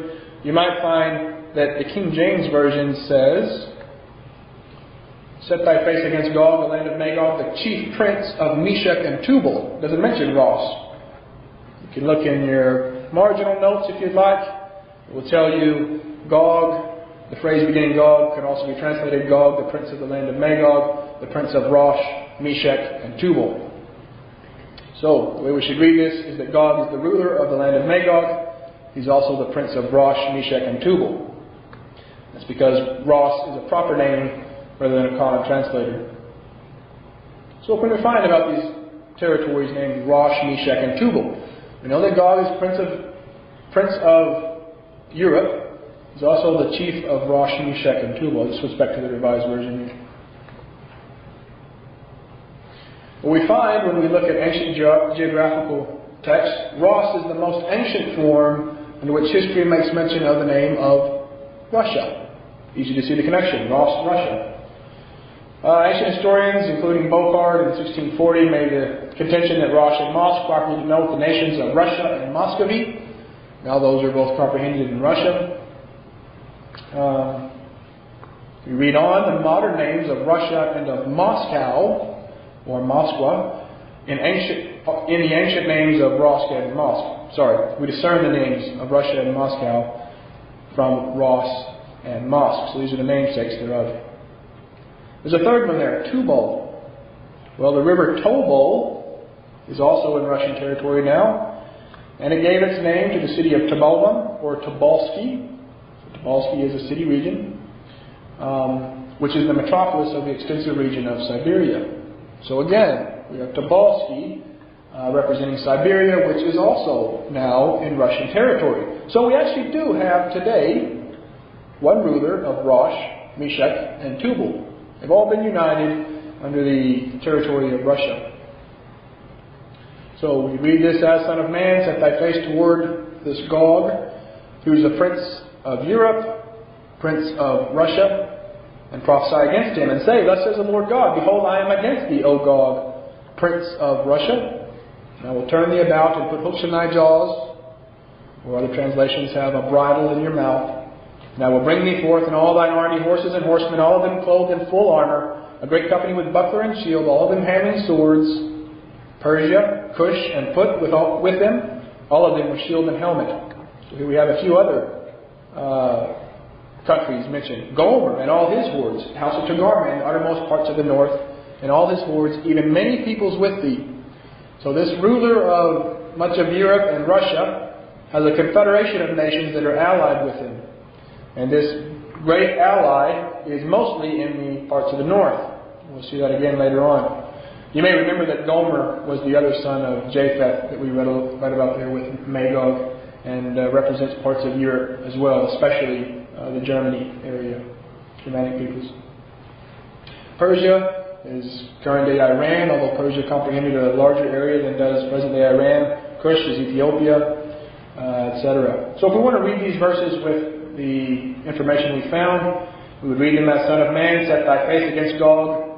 you might find that the King James Version says, "Set thy face against Gog, the land of Magog, the chief prince of Meshech and Tubal." Doesn't mention Rosh. You can look in your marginal notes if you'd like. It will tell you Gog, the phrase beginning Gog can also be translated Gog, the prince of the land of Magog, the prince of Rosh, Meshech, and Tubal. So, the way we should read this is that Gog is the ruler of the land of Magog. He's also the prince of Rosh, Meshech, and Tubal. That's because Rosh is a proper name rather than a common translator. So what can we find about these territories named Rosh, Meshech, and Tubal? We know that Gog is prince of, prince of Europe. He's also the chief of Rosh, Meshech, and Tubal. This goes back to the Revised Version. What we find when we look at ancient ge- geographical texts, Rosh is the most ancient form in which history makes mention of the name of Russia. Easy to see the connection, Rosh, Russia. Uh, ancient historians, including Bochard in sixteen forty, made the contention that Rosh and Mosque properly denote the nations of Russia and Muscovy. Now those are both comprehended in Russia. Uh, we read on, the modern names of Russia and of Moscow, or Moskwa, in ancient in the ancient names of Rosh and Moscow. Sorry, we discern the names of Russia and Moscow from Rosh and Mosque. So these are the namesakes thereof. There's a third one there, Tubal. Well, the river Tobol is also in Russian territory now, and it gave its name to the city of Tobolman or Tobolsky. So Tobolsky is a city region, um, which is the metropolis of the extensive region of Siberia. So again, we have Tobolsky uh, representing Siberia, which is also now in Russian territory. So we actually do have today one ruler of Rosh, Meshech, and Tubal. They've all been united under the territory of Russia. So we read this as, Son of man, set thy face toward this Gog, who is the prince of Europe, prince of Russia, and prophesy against him, and say, Thus says the Lord God, Behold, I am against thee, O Gog, prince of Russia, and I will turn thee about and put hooks in thy jaws, or other translations have a bridle in your mouth, and I will bring thee forth in all thine army, horses and horsemen, all of them clothed in full armor, a great company with buckler and shield, all of them handling swords, Persia, Cush, and Put with, all, with them, all of them with shield and helmet. So here we have a few other uh, countries mentioned. Gomer and all his hordes, house of Togarma and the uttermost parts of the north, and all his hordes, even many peoples with thee. So this ruler of much of Europe and Russia has a confederation of nations that are allied with him. And this great ally is mostly in the parts of the north. We'll see that again later on. You may remember that Gomer was the other son of Japheth that we read about there with Magog, and uh, represents parts of Europe as well, especially uh, the Germany area, Germanic peoples. Persia is current-day Iran, although Persia comprehended a larger area than does present-day Iran. Cush is Ethiopia, uh, et cetera. So if we want to read these verses with the information we found, we would read him as, Son of man, set thy face against Gog,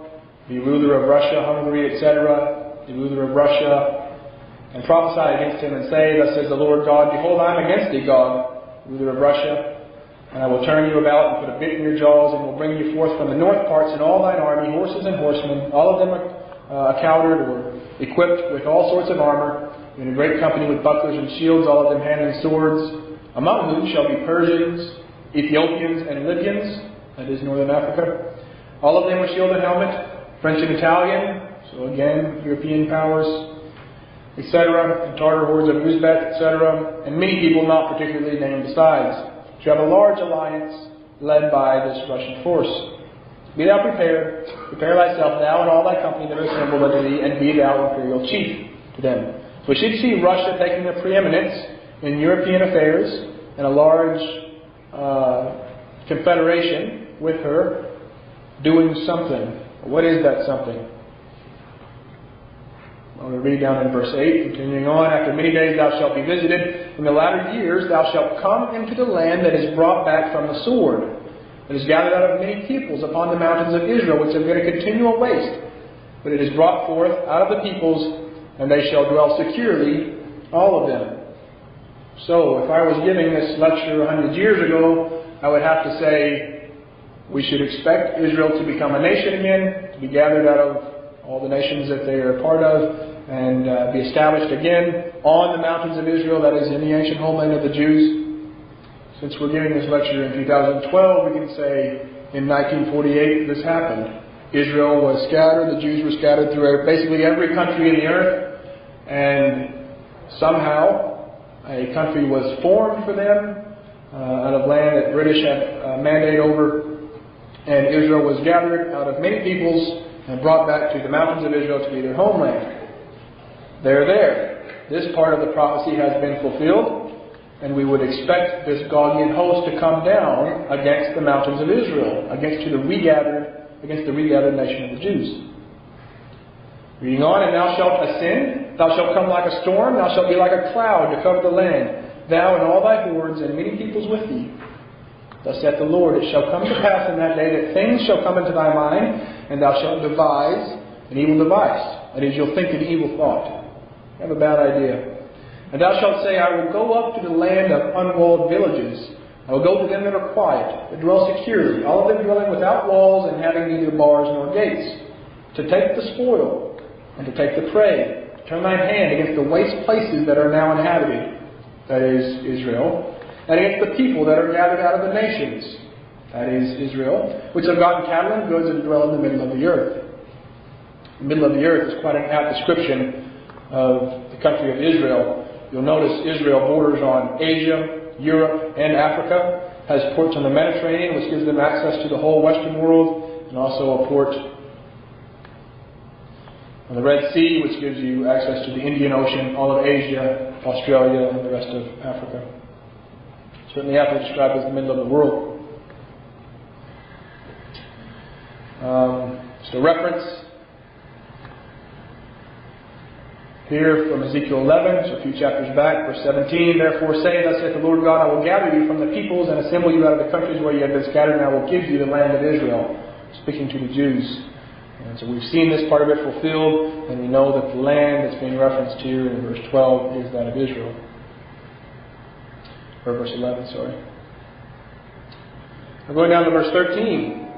the ruler of Russia, Hungary, et cetera, the ruler of Russia, and prophesy against him and say, Thus says the Lord God, Behold, I am against thee, Gog, ruler of Russia, and I will turn you about and put a bit in your jaws, and will bring you forth from the north parts and all thine army, horses and horsemen, all of them uh, accoutred or equipped with all sorts of armor, in a great company with bucklers and shields, all of them handling swords. Among whom shall be Persians, Ethiopians, and Libyans, that is northern Africa, all of them with shield and helmet, French and Italian, so again, European powers, et cetera, and Tartar hordes of Uzbek, et cetera, and many people not particularly named besides, shall have a large alliance led by this Russian force. Be thou prepared, prepare thyself, thou and all thy company that are assembled unto thee, and be thou imperial chief to them. So we should see Russia taking the preeminence in European affairs, and a large uh, confederation with her doing something. What is that something? I'm going to read down in verse eight, continuing on. After many days thou shalt be visited. In the latter years thou shalt come into the land that is brought back from the sword, that is gathered out of many peoples upon the mountains of Israel, which have been a continual waste. But it is brought forth out of the peoples, and they shall dwell securely, all of them. So, if I was giving this lecture a hundred years ago, I would have to say we should expect Israel to become a nation again, to be gathered out of all the nations that they are a part of, and uh, be established again on the mountains of Israel, that is in the ancient homeland of the Jews. Since we're giving this lecture in two thousand twelve, we can say in nineteen forty-eight this happened. Israel was scattered, the Jews were scattered through basically every country in the earth, and somehow a country was formed for them uh, out of land that British had uh, mandate over, and Israel was gathered out of many peoples and brought back to the mountains of Israel to be their homeland. They're there. This part of the prophecy has been fulfilled, and we would expect this Gogian host to come down against the mountains of Israel, against to the regathered, against the regathered nation of the Jews. Reading on, and thou shalt ascend, thou shalt come like a storm, thou shalt be like a cloud to cover the land, thou and all thy hordes, and many peoples with thee. Thus saith the Lord, it shall come to pass in that day that things shall come into thy mind, and thou shalt devise an evil device, that is, you'll think an evil thought. You have a bad idea. And thou shalt say, I will go up to the land of unwalled villages, I will go to them that are quiet, that dwell securely, all of them dwelling without walls, and having neither bars nor gates, to take the spoil, and to take the prey, Turn thine hand against the waste places that are now inhabited, that is, Israel, and against the people that are gathered out of the nations, that is, Israel, which have gotten cattle and goods and dwell in the middle of the earth. The middle of the earth is quite an apt description of the country of Israel. You'll notice Israel borders on Asia, Europe, and Africa, has ports on the Mediterranean, which gives them access to the whole Western world, and also a port on the Red Sea, which gives you access to the Indian Ocean, all of Asia, Australia, and the rest of Africa. Certainly aptly described as the middle of the world. Um, so reference here from Ezekiel eleven, so a few chapters back, verse seventeen, Therefore say, Thus saith the Lord God, I will gather you from the peoples and assemble you out of the countries where you have been scattered, and I will give you the land of Israel. Speaking to the Jews. And so we've seen this part of it fulfilled, and we know that the land that's being referenced here in verse twelve is that of Israel. Or verse eleven, sorry. We're going down to verse thirteen.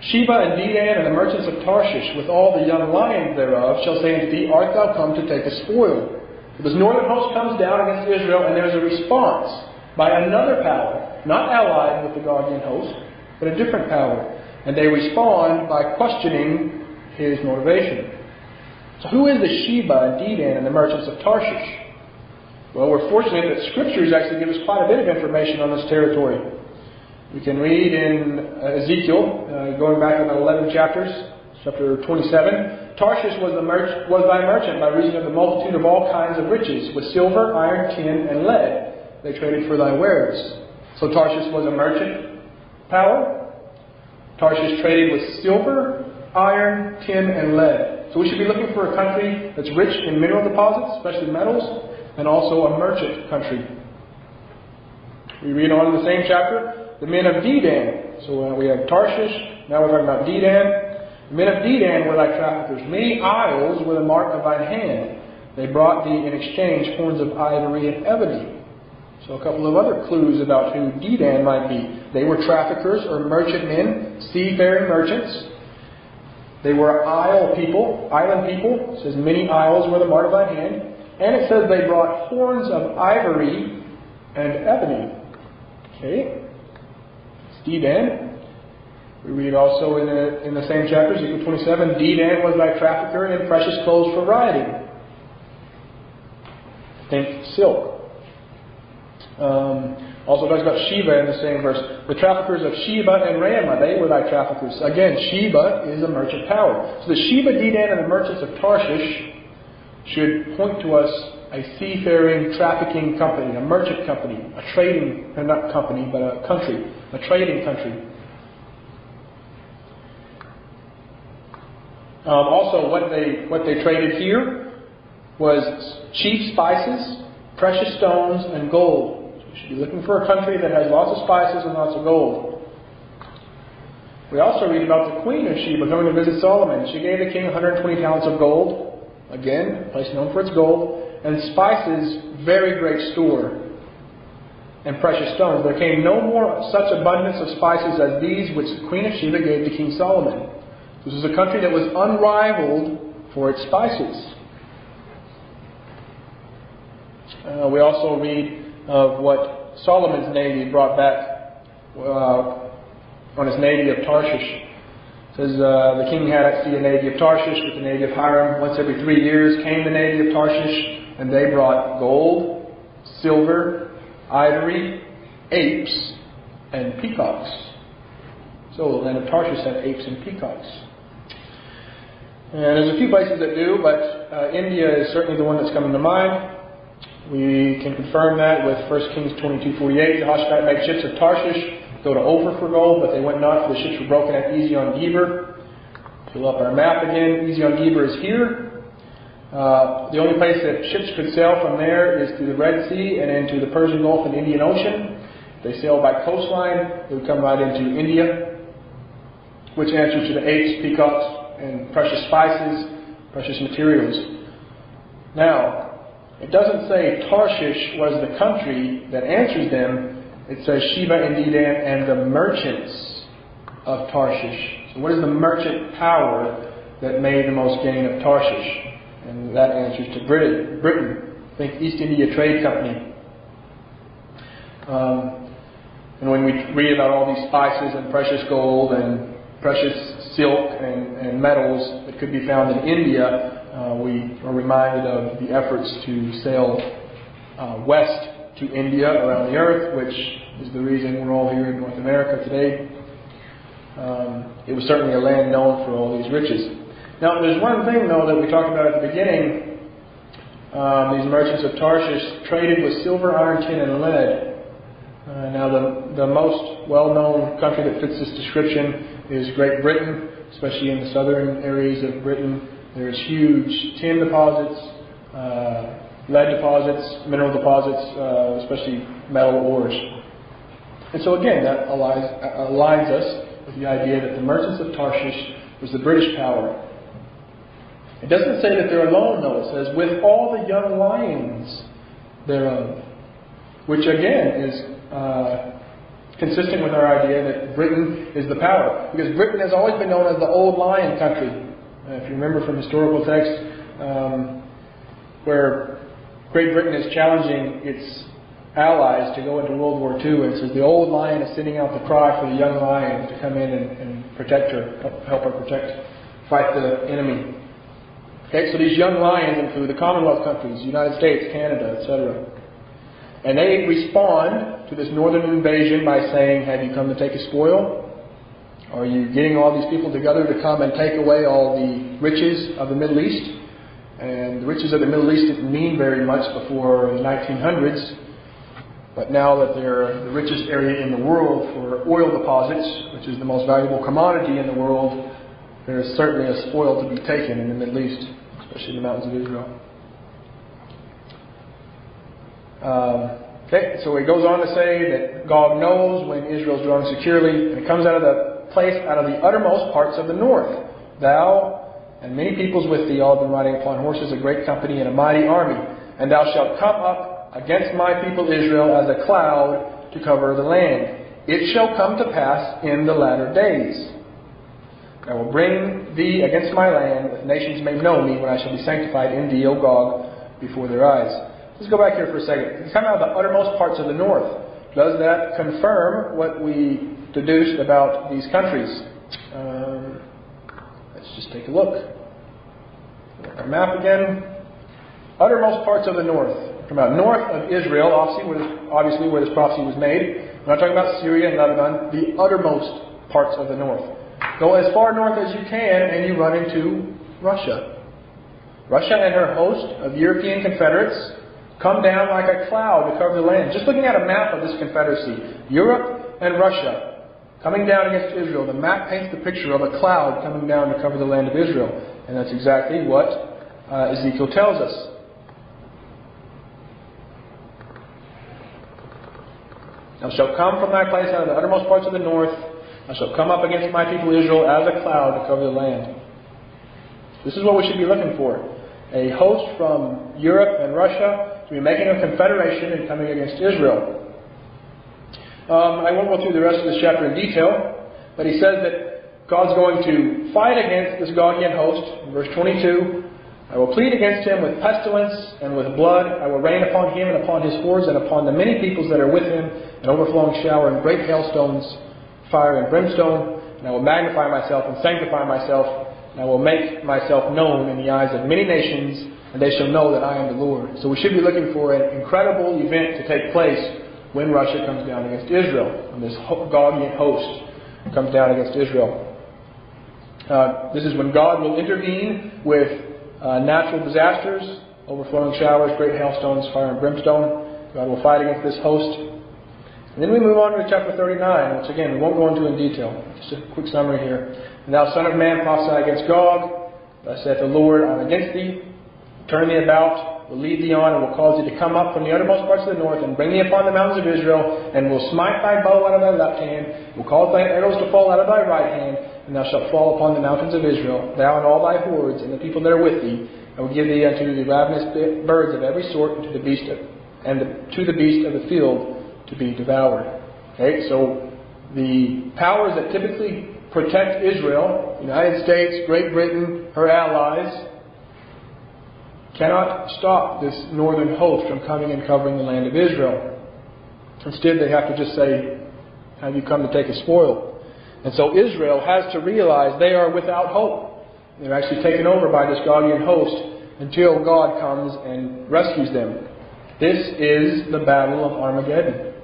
Sheba and Dedan and the merchants of Tarshish, with all the young lions thereof, shall say unto thee, Art thou come to take a spoil? For this northern host comes down against Israel, and there is a response by another power, not allied with the Gogian host, but a different power. And they respond by questioning his motivation. So who is the Sheba and Dedan and the merchants of Tarshish? Well, we're fortunate that Scriptures actually give us quite a bit of information on this territory. We can read in Ezekiel, uh, going back about eleven chapters, chapter twenty-seven, Tarshish was, the merch was thy merchant by reason of the multitude of all kinds of riches, with silver, iron, tin, and lead. They traded for thy wares. So Tarshish was a merchant power. Tarshish traded with silver, iron, tin, and lead. So we should be looking for a country that's rich in mineral deposits, especially metals, and also a merchant country. We read on in the same chapter, the men of Dedan, so uh, we have Tarshish, now we're talking about Dedan. The men of Dedan were thy traffickers. Many isles were the mark of thine hand. They brought thee in exchange horns of ivory and ebony. So a couple of other clues about who Dedan might be. They were traffickers or merchant men, seafaring merchants. They were isle people, island people. It says many isles were the mark of thine hand. And it says they brought horns of ivory and ebony. Okay. Dedan. We read also in the, in the same chapter, Ezekiel twenty-seven, Dedan was thy trafficker in precious clothes for riding. Think silk. Um, also talks about Sheba in the same verse. The traffickers of Sheba and Ramah, they were thy traffickers. Again, Sheba is a merchant power. So the Sheba, Dedan, and the merchants of Tarshish should point to us a seafaring trafficking company, a merchant company, a trading, not company, but a country, a trading country. Um, also, what they, what they traded here was cheap spices, precious stones, and gold. So we should be looking for a country that has lots of spices and lots of gold. We also read about the queen of Sheba coming to visit Solomon. She gave the king one hundred twenty talents of gold. Again, a place known for its gold. And spices, very great store, and precious stones. There came no more such abundance of spices as these which the queen of Sheba gave to King Solomon. This was a country that was unrivaled for its spices. Uh, we also read of what Solomon's navy brought back uh, on his navy of Tarshish. It says, uh, the king had at sea a navy of Tarshish with the navy of Hiram. Once every three years came the navy of Tarshish, and they brought gold, silver, ivory, apes, and peacocks. So the land of Tarshish had apes and peacocks. And there's a few places that do, but uh, India is certainly the one that's coming to mind. We can confirm that with First Kings twenty-two forty-eight. Jehoshaphat made ships of Tarshish go to Ophir for gold, but they went not, for the ships were broken at Ezion Geber. Pull up our map again. Ezion Geber is here. Uh, the only place that ships could sail from there is through the Red Sea and into the Persian Gulf and Indian Ocean. If they sailed by coastline, they would come right into India, which answers to the apes, peacocks, and precious spices, precious materials. Now, it doesn't say Tarshish was the country that answers them. It says Sheba and Dedan and the merchants of Tarshish. So what is the merchant power that made the most gain of Tarshish? And that answers to Britain. Britain. Think East India Trade Company. Um, and when we read about all these spices and precious gold and precious silk and, and metals that could be found in India, Uh, we are reminded of the efforts to sail uh, west to India around the earth, which is the reason we're all here in North America today. Um, it was certainly a land known for all these riches. Now, there's one thing, though, that we talked about at the beginning. Um, these merchants of Tarshish traded with silver, iron, tin, and lead. Uh, now, the, the most well-known country that fits this description is Great Britain, especially in the southern areas of Britain. There's huge tin deposits, uh, lead deposits, mineral deposits, uh, especially metal ores. And so again, that aligns, aligns us with the idea that the merchants of Tarshish was the British power. It doesn't say that they're alone, though. It says, with all the young lions thereof. Which again is uh, consistent with our idea that Britain is the power. Because Britain has always been known as the old lion country. If you remember from historical texts, um, where Great Britain is challenging its allies to go into World War Two, and it says the old lion is sending out the cry for the young lion to come in and, and protect her, help her protect, fight the enemy. Okay, so these young lions include the Commonwealth countries, United States, Canada, et cetera. And they respond to this northern invasion by saying, "Have you come to take a spoil? Are you getting all these people together to come and take away all the riches of the Middle East?" And the riches of the Middle East didn't mean very much before the nineteen hundreds. But now that they're the richest area in the world for oil deposits, which is the most valuable commodity in the world, there is certainly a spoil to be taken in the Middle East, especially in the mountains of Israel. Um, okay, so it goes on to say that Gog knows when Israel's drawn securely, and it comes out of the place out of the uttermost parts of the north. Thou and many peoples with thee all have been riding upon horses, a great company and a mighty army. And thou shalt come up against my people Israel as a cloud to cover the land. It shall come to pass in the latter days. I will bring thee against my land, that nations may know me, when I shall be sanctified in thee, O Gog, before their eyes. Let's go back here for a second. It's come out of the uttermost parts of the north. Does that confirm what we deduced about these countries? Um, let's just take a look. Our map again. Uttermost parts of the north. We're talking about north of Israel, obviously where, this, obviously where this prophecy was made. We're not talking about Syria and Lebanon. The uttermost parts of the north. Go as far north as you can and you run into Russia. Russia and her host of European confederates come down like a cloud to cover the land. Just looking at a map of this confederacy. Europe and Russia coming down against Israel. The map paints the picture of a cloud coming down to cover the land of Israel. And that's exactly what uh, Ezekiel tells us. Thou shalt come from thy place out of the uttermost parts of the north. Thou shalt come up against my people Israel as a cloud to cover the land. This is what we should be looking for. A host from Europe and Russia to be making a confederation and coming against Israel. Um, I won't go through the rest of this chapter in detail, but he says that God's going to fight against this Gogian host. In verse twenty-two, I will plead against him with pestilence and with blood. I will rain upon him and upon his hordes and upon the many peoples that are with him, an overflowing shower and great hailstones, fire and brimstone. And I will magnify myself and sanctify myself, and I will make myself known in the eyes of many nations, and they shall know that I am the Lord. So we should be looking for an incredible event to take place when Russia comes down against Israel, when this Gogian host comes down against Israel. Uh, this is when God will intervene with uh, natural disasters, overflowing showers, great hailstones, fire and brimstone. God will fight against this host. And then we move on to chapter thirty-nine, which again, we won't go into in detail. Just a quick summary here. And thou, son of man, prophesy against Gog. Thus saith the Lord, I am against thee. Turn thee about. Will lead thee on, and will cause thee to come up from the uttermost parts of the north, and bring thee upon the mountains of Israel, and will smite thy bow out of thy left hand, will cause thy arrows to fall out of thy right hand, and thou shalt fall upon the mountains of Israel, thou and all thy hordes, and the people that are with thee. I will give thee unto the ravenous birds of every sort, and to the beast of, and the, to the beast of the field to be devoured. Okay, so the powers that typically protect Israel, United States, Great Britain, her allies, cannot stop this northern host from coming and covering the land of Israel. Instead, they have to just say, have you come to take a spoil? And so Israel has to realize they are without hope. They're actually taken over by this Gogian host until God comes and rescues them. This is the battle of Armageddon.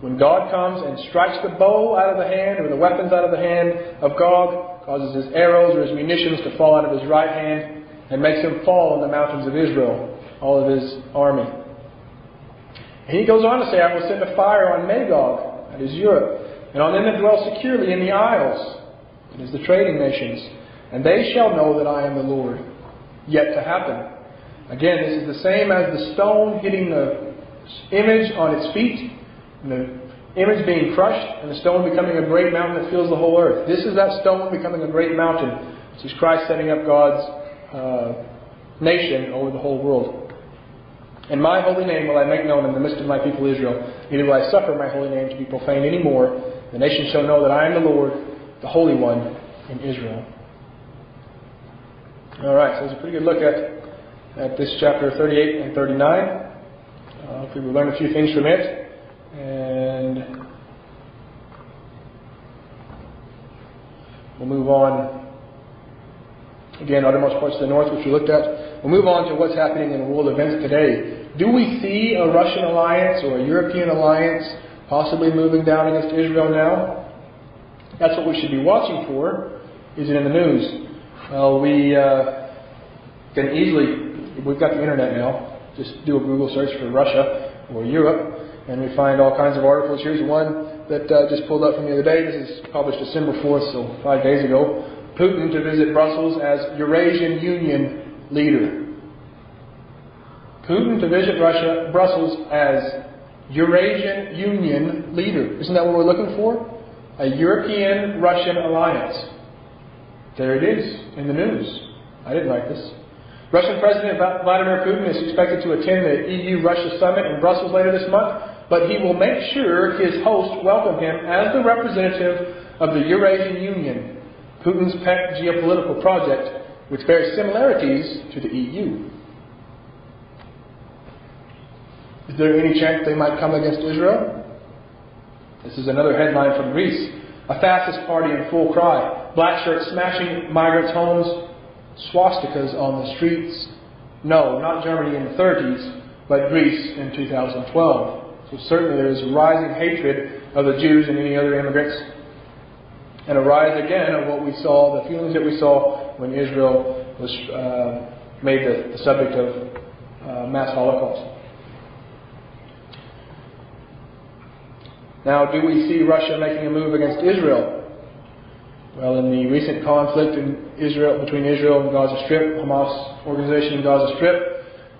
When God comes and strikes the bow out of the hand, or the weapons out of the hand of Gog, causes his arrows or his munitions to fall out of his right hand, and makes him fall on the mountains of Israel, all of his army. And he goes on to say, I will send a fire on Magog, that is Europe, and on them that dwell securely in the isles, that is the trading nations, and they shall know that I am the Lord. Yet to happen. Again, this is the same as the stone hitting the image on its feet, and the image being crushed, and the stone becoming a great mountain that fills the whole earth. This is that stone becoming a great mountain, which is Christ setting up God's Uh, nation over the whole world. In my holy name will I make known in the midst of my people Israel, neither will I suffer my holy name to be profaned any more. The nation shall know that I am the Lord, the Holy One in Israel. Alright, so it's a pretty good look at, at this chapter thirty-eight and thirty-nine. Uh, hopefully we'll learn a few things from it. And we'll move on. Again, uttermost parts of the north, which we looked at. We'll move on to what's happening in world events today. Do we see a Russian alliance or a European alliance possibly moving down against Israel now? That's what we should be watching for. Is it in the news? Well, we uh, can easily, we've got the internet now, just do a Google search for Russia or Europe, and we find all kinds of articles. Here's one that uh, just pulled up from the other day. This is published December fourth, so five days ago. Putin to visit Brussels as Eurasian Union leader. Putin to visit Russia, Brussels as Eurasian Union leader. Isn't that what we're looking for? A European-Russian alliance. There it is in the news. I didn't like this. Russian President Vladimir Putin is expected to attend the E U-Russia summit in Brussels later this month, but he will make sure his hosts welcome him as the representative of the Eurasian Union, Putin's pet geopolitical project, which bears similarities to the E U. Is there any chance they might come against Israel? This is another headline from Greece. A fascist party in full cry. Black shirts smashing migrants' homes. Swastikas on the streets. No, not Germany in the thirties, but Greece in two thousand twelve. So certainly there is rising hatred of the Jews and any other immigrants, and a rise again of what we saw, the feelings that we saw when Israel was uh, made the, the subject of uh, mass Holocaust. Now, do we see Russia making a move against Israel? Well, in the recent conflict in Israel between Israel and Gaza Strip, Hamas organization in Gaza Strip,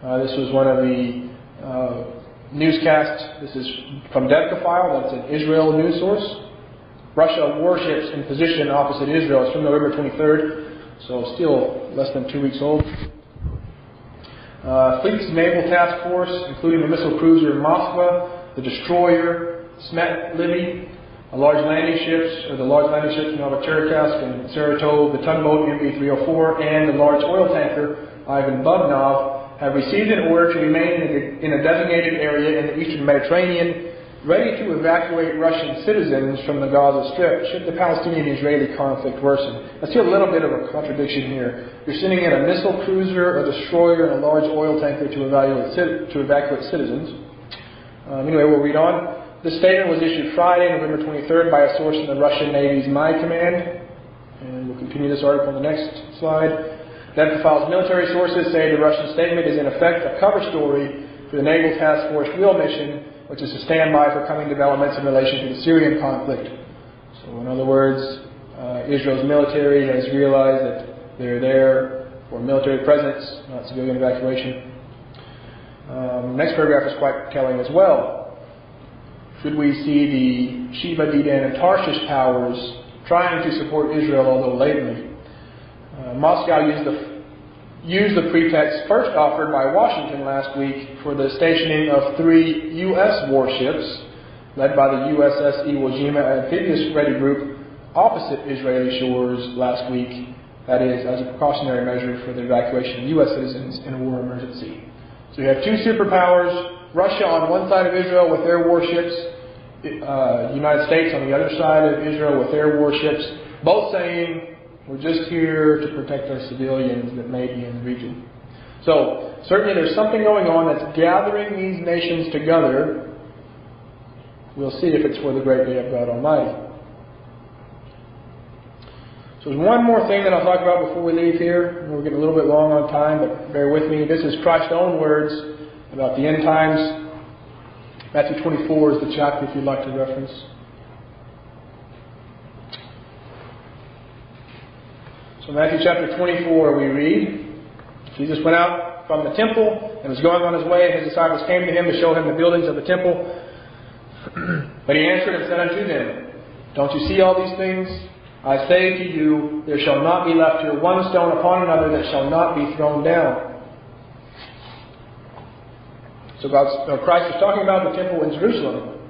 uh, this was one of the uh, newscasts. This is from Devkafile, that's an Israel news source. Russia warships in position opposite Israel. It's from November twenty-third, so still less than two weeks old. Uh, Fleet's naval task force, including the missile cruiser Moskva, the destroyer Smet Libby, a large landing ships, or the large landing ships Novocherkassk and Saratov, the gunboat M B three oh four, and the large oil tanker Ivan Bubnov have received an order to remain in a designated area in the eastern Mediterranean, ready to evacuate Russian citizens from the Gaza Strip should the Palestinian-Israeli conflict worsen. I see a little bit of a contradiction here. You're sending in a missile cruiser, a destroyer, and a large oil tanker to evacuate, to evacuate citizens. Um, anyway, we'll read on. This statement was issued Friday, November twenty-third, by a source in the Russian Navy's My Command. And we'll continue this article on the next slide. Devkafile's military sources say the Russian statement is in effect a cover story for the Naval Task Force real mission, which is a standby for coming developments in relation to the Syrian conflict. So in other words, uh, Israel's military has realized that they're there for military presence, not civilian evacuation. Um, next paragraph is quite telling as well. Should we see the Sheba, Dedan, and Tarshish powers trying to support Israel, although lately? Uh, Moscow used the Use the pretext first offered by Washington last week for the stationing of three U S warships led by the U S S Iwo Jima Amphibious Ready Group opposite Israeli shores last week, that is, as a precautionary measure for the evacuation of U S citizens in a war emergency. So you have two superpowers, Russia on one side of Israel with their warships, uh, the United States on the other side of Israel with their warships, both saying, we're just here to protect our civilians that may be in the region. So, certainly there's something going on that's gathering these nations together. We'll see if it's for the great day of God Almighty. So there's one more thing that I'll talk about before we leave here. We're getting a little bit long on time, but bear with me. This is Christ's own words about the end times. Matthew twenty-four is the chapter if you'd like to reference. So Matthew chapter twenty-four we read, Jesus went out from the temple and was going on his way, and his disciples came to him to show him the buildings of the temple. But he answered and said unto them, Don't you see all these things? I say to you, there shall not be left here one stone upon another that shall not be thrown down. So God's, uh, Christ is talking about the temple in Jerusalem.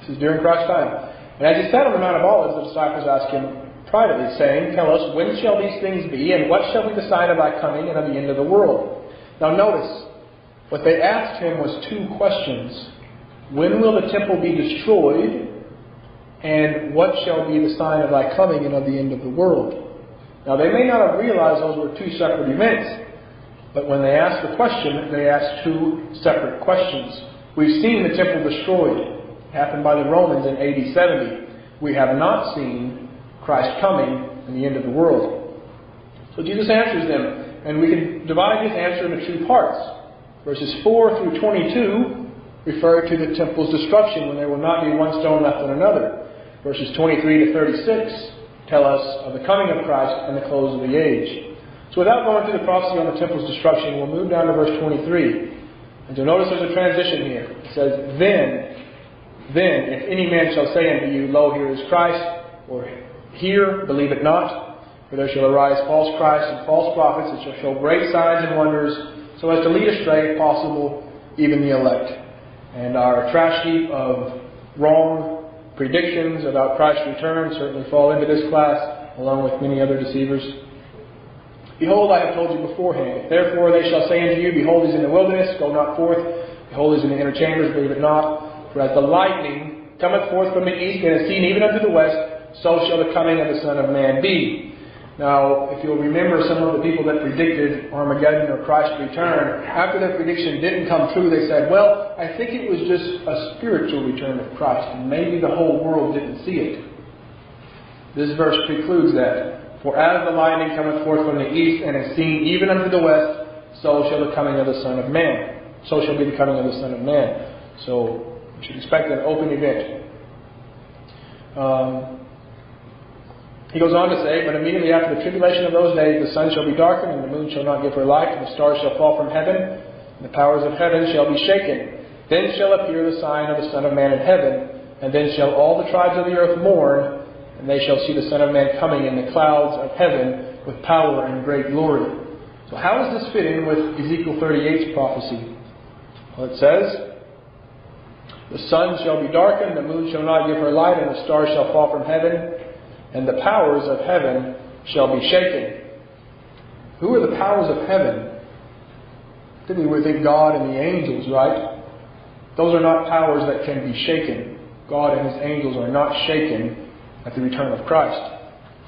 This is during Christ's time. And as he sat on the Mount of Olives, the disciples asked him privately, saying, Tell us, when shall these things be, and what shall we decide of thy coming and of the end of the world? Now notice, what they asked him was two questions. When will the temple be destroyed? And what shall be the sign of thy coming and of the end of the world? Now they may not have realized those were two separate events, but when they asked the question, they asked two separate questions. We've seen the temple destroyed. It happened by the Romans in A D seventy. We have not seen Christ coming and the end of the world. So Jesus answers them, and we can divide his answer into two parts. Verses four through twenty-two refer to the temple's destruction, when there will not be one stone left on another. Verses twenty-three to thirty-six tell us of the coming of Christ and the close of the age. So without going through the prophecy on the temple's destruction, we'll move down to verse twenty-three. And you'll notice there's a transition here. It says, Then, then, if any man shall say unto you, Lo, here is Christ, or here, believe it not. For there shall arise false Christs and false prophets, and shall show great signs and wonders, so as to lead astray, if possible, even the elect. And our trash heap of wrong predictions about Christ's return certainly fall into this class, along with many other deceivers. Behold, I have told you beforehand. If therefore they shall say unto you, Behold, he is in the wilderness, go not forth. Behold, he is in the inner chambers, believe it not. For as the lightning cometh forth from the east, and is seen even unto the west, so shall the coming of the Son of Man be. Now, if you'll remember some of the people that predicted Armageddon or Christ's return, after their prediction didn't come true, they said, well, I think it was just a spiritual return of Christ, and maybe the whole world didn't see it. This verse precludes that. For as the lightning cometh forth from the east, and is seen even unto the west, so shall the coming of the Son of Man. So shall be the coming of the Son of Man. So, you should expect an open event. Um... He goes on to say, But immediately after the tribulation of those days, the sun shall be darkened, and the moon shall not give her light, and the stars shall fall from heaven, and the powers of heaven shall be shaken. Then shall appear the sign of the Son of Man in heaven, and then shall all the tribes of the earth mourn, and they shall see the Son of Man coming in the clouds of heaven with power and great glory. So how does this fit in with Ezekiel thirty-eight's prophecy? Well, it says, The sun shall be darkened, the moon shall not give her light, and the stars shall fall from heaven, and the powers of heaven shall be shaken. Who are the powers of heaven? Didn't we think God and the angels, right? Those are not powers that can be shaken. God and his angels are not shaken at the return of Christ.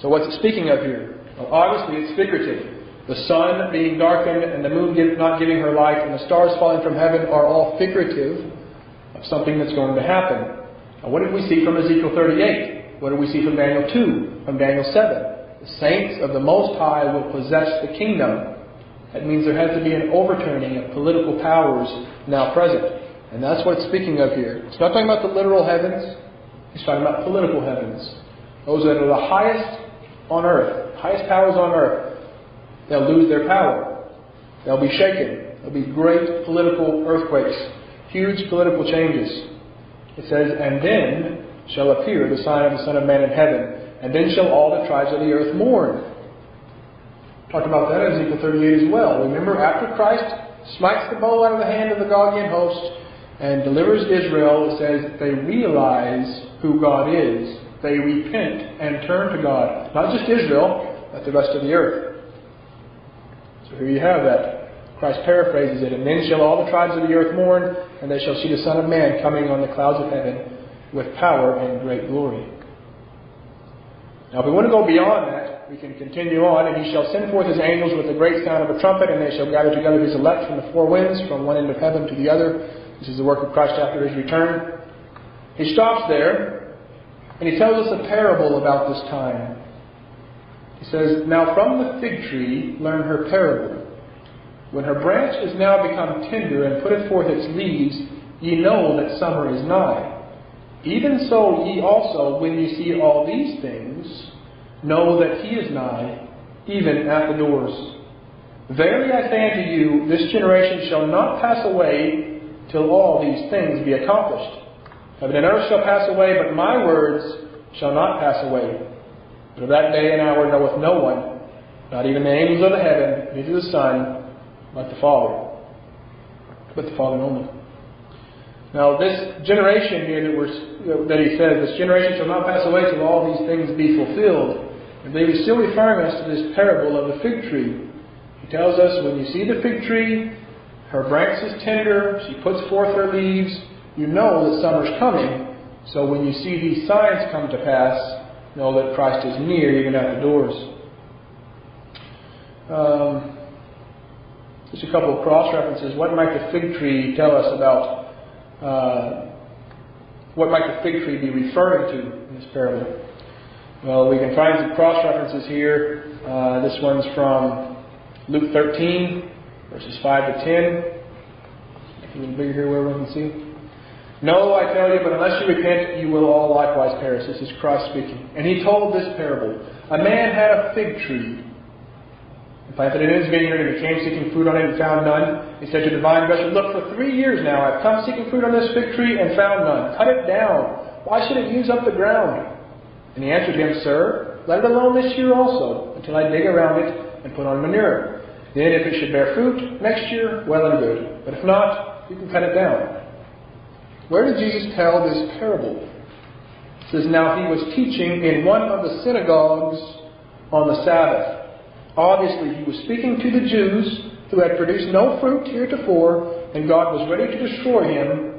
So what's it speaking of here? Well, obviously it's figurative. The sun being darkened and the moon not giving her light and the stars falling from heaven are all figurative of something that's going to happen. Now what did we see from Ezekiel thirty-eight? What do we see from Daniel two, from Daniel seven? The saints of the Most High will possess the kingdom. That means there has to be an overturning of political powers now present. And that's what it's speaking of here. It's not talking about the literal heavens. It's talking about political heavens. Those that are the highest on earth, highest powers on earth, they'll lose their power. They'll be shaken. There'll be great political earthquakes, huge political changes. It says, and then shall appear the sign of the Son of Man in heaven, and then shall all the tribes of the earth mourn. Talked about that in Ezekiel thirty-eight as well. Remember, after Christ smites the bow out of the hand of the Gogian host and delivers Israel, it says they realize who God is. They repent and turn to God. Not just Israel, but the rest of the earth. So here you have that. Christ paraphrases it. And then shall all the tribes of the earth mourn, and they shall see the Son of Man coming on the clouds of heaven with power and great glory. Now if we want to go beyond that, we can continue on. And he shall send forth his angels with a great sound of a trumpet, and they shall gather together his elect from the four winds, from one end of heaven to the other. This is the work of Christ after his return. He stops there, and he tells us a parable about this time. He says, "Now from the fig tree learn her parable. When her branch is now become tender, and putteth forth its leaves, ye know that summer is nigh. Even so ye also, when ye see all these things, know that he is nigh, even at the doors. Verily I say unto you, this generation shall not pass away till all these things be accomplished. Heaven and earth shall pass away, but my words shall not pass away. But of that day and hour knoweth no one, not even the angels of the heaven, neither the Son, but the Father." But the Father only. Now this generation here that, we're, that he says, this generation shall not pass away till all these things be fulfilled. I believe he's still referring us to this parable of the fig tree. He tells us when you see the fig tree, her branch is tender, she puts forth her leaves, you know that summer's coming. So when you see these signs come to pass, know that Christ is near, even at the doors. Um, just a couple of cross-references. What might the fig tree tell us about, uh, what might the fig tree be referring to in this parable? Well, we can find some cross-references here. Uh, this one's from Luke thirteen, verses five to ten. If you can figure here where we can see. "No, I tell you, but unless you repent, you will all likewise perish." This is Christ speaking. And he told this parable. "A man had a fig tree, and planted it in his vineyard, and he came seeking fruit on it, and found none. He said to the vine dresser, 'Look, for three years now I have come seeking fruit on this fig tree, and found none. Cut it down. Why should it use up the ground?' And he answered him, 'Sir, let it alone this year also, until I dig around it, and put on manure. Then if it should bear fruit next year, well and good. But if not, you can cut it down.'" Where did Jesus tell this parable? It says, "Now he was teaching in one of the synagogues on the Sabbath." Obviously, he was speaking to the Jews who had produced no fruit heretofore, and God was ready to destroy him,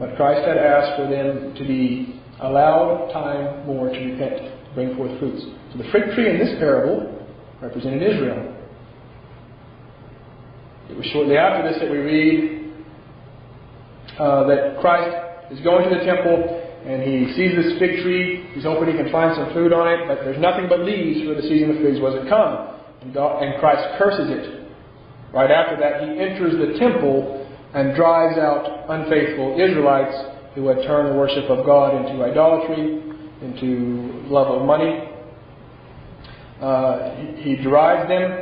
but Christ had asked for them to be allowed time more to repent, to bring forth fruits. So the fig tree in this parable represented Israel. It was shortly after this that we read Uh, that Christ is going to the temple, and he sees this fig tree. He's hoping he can find some food on it, but there's nothing but leaves, for the season of figs wasn't come. And, God, and Christ curses it. Right after that, he enters the temple and drives out unfaithful Israelites who had turned the worship of God into idolatry, into love of money. Uh, he, he derides them.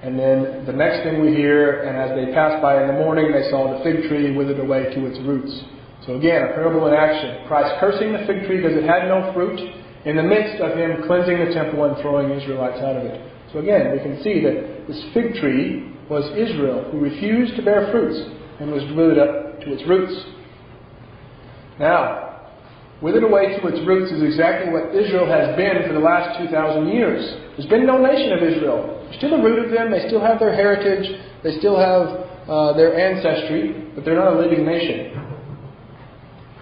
And then the next thing we hear, "And as they passed by in the morning, they saw the fig tree withered away to its roots." So again, a parable in action. Christ cursing the fig tree because it had no fruit, in the midst of him cleansing the temple and throwing Israelites out of it. So again, we can see that this fig tree was Israel, who refused to bear fruits and was withered up to its roots. Now, withered away to its roots is exactly what Israel has been for the last two thousand years. There's been no nation of Israel. Still the root of them, they still have their heritage, they still have uh, their ancestry, but they're not a living nation.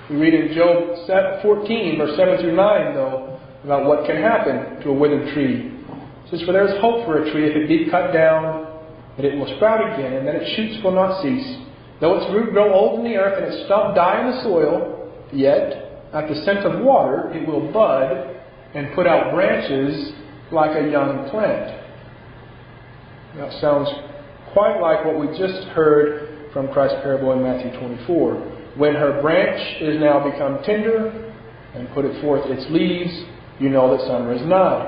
We read in Job fourteen, verse seven through nine, though, about what can happen to a withered tree. It says, "For there is hope for a tree, if it be cut down, that it will sprout again, and that its shoots will not cease. Though its root grow old in the earth, and its stump die in the soil, yet, at the scent of water, it will bud, and put out branches like a young plant." That sounds quite like what we just heard from Christ's parable in Matthew twenty-four. "When her branch is now become tender, and put it forth its leaves, you know that summer is nigh."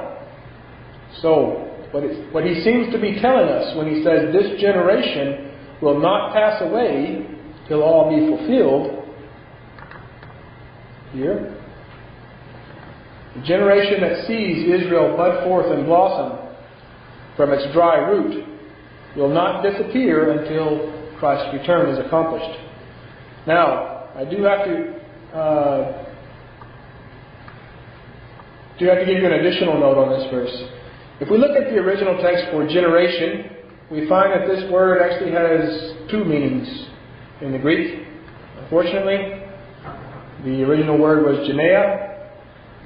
So, what, it's, what he seems to be telling us when he says this generation will not pass away till all be fulfilled, here, the generation that sees Israel bud forth and blossom from its dry root will not disappear until Christ's return is accomplished. Now, I do have to uh, do have to give you an additional note on this verse. If we look at the original text for generation, we find that this word actually has two meanings in the Greek. Unfortunately, the original word was genea.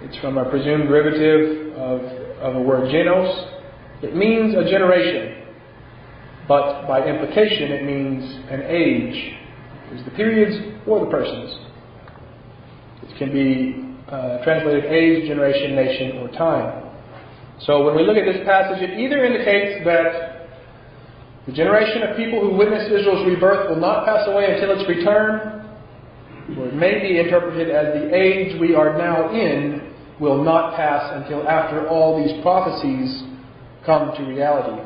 It's from a presumed derivative of, of the word genos. It means a generation, but by implication it means an age. It's the periods or the persons. It can be uh, translated age, generation, nation, or time. So when we look at this passage, it either indicates that the generation of people who witnessed Israel's rebirth will not pass away until its return, or it may be interpreted as the age we are now in will not pass until after all these prophecies come to reality.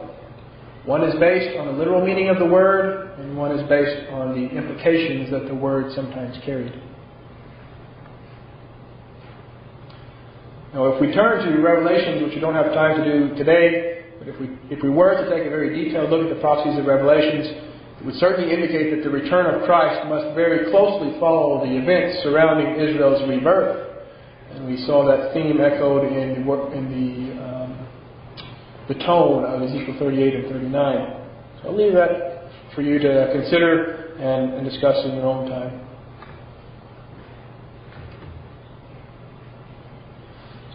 One is based on the literal meaning of the word, and one is based on the implications that the word sometimes carried. Now, if we turn to Revelations, which we don't have time to do today, but if we, if we were to take a very detailed look at the prophecies of Revelations, it would certainly indicate that the return of Christ must very closely follow the events surrounding Israel's rebirth. And we saw that theme echoed in, in the, um, the tone of Ezekiel thirty-eight and thirty-nine. So I'll leave that for you to consider and, and discuss in your own time.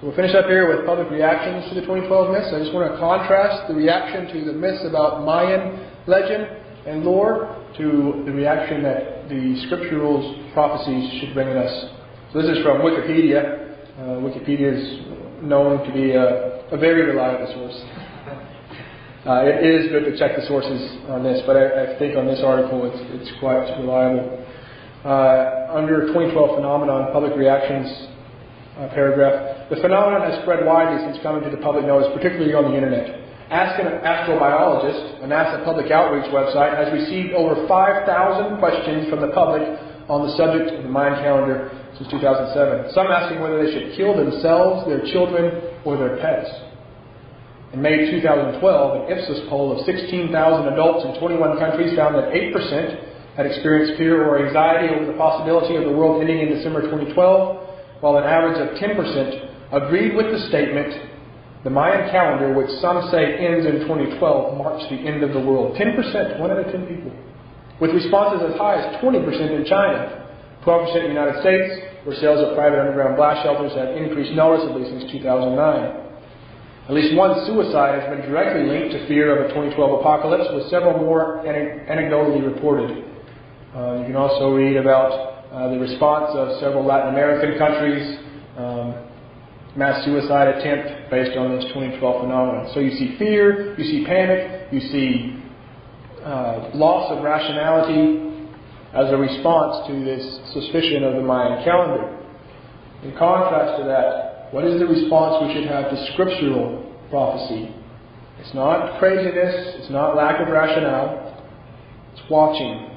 We'll finish up here with public reactions to the twenty twelve myths. I just want to contrast the reaction to the myths about Mayan legend and lore to the reaction that the scriptural prophecies should bring in us. So this is from Wikipedia. Uh, Wikipedia is known to be a, a very reliable source. Uh, it is good to check the sources on this, but I, I think on this article it's, it's quite reliable. Uh, under twenty twelve phenomenon, public reactions uh, paragraph. The phenomenon has spread widely since coming to the public notice, particularly on the internet. Ask an Astrobiologist, a NASA public outreach website, has received over five thousand questions from the public on the subject of the Mayan calendar since two thousand seven. Some asking whether they should kill themselves, their children, or their pets. In May two thousand twelve, an Ipsos poll of sixteen thousand adults in twenty-one countries found that eight percent had experienced fear or anxiety over the possibility of the world ending in December twenty twelve, while an average of ten percent agreed with the statement, the Mayan calendar, which some say ends in twenty twelve, marks the end of the world. ten percent, one out of ten people. With responses as high as twenty percent in China, twelve percent in the United States, where sales of private underground blast shelters have increased noticeably since two thousand nine. At least one suicide has been directly linked to fear of a twenty twelve apocalypse, with several more anecdotally reported. Uh, you can also read about uh, the response of several Latin American countries, um, mass suicide attempt based on this twenty twelve phenomenon. So you see fear, you see panic, you see uh, loss of rationality as a response to this suspicion of the Mayan calendar. In contrast to that, what is the response we should have to scriptural prophecy? It's not craziness, it's not lack of rationale, it's watching.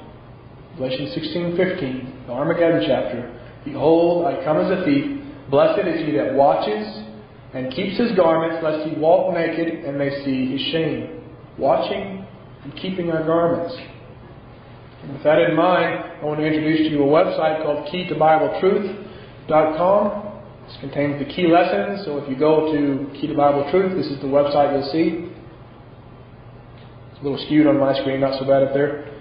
Revelation sixteen fifteen, the Armageddon chapter, behold, I come as a thief. Blessed is he that watches and keeps his garments, lest he walk naked and may see his shame. Watching and keeping our garments. And with that in mind, I want to introduce to you a website called key to bible truth dot com. This contains the key lessons, so if you go to Key to Bible Truth, this is the website you'll see. It's a little skewed on my screen, not so bad up there.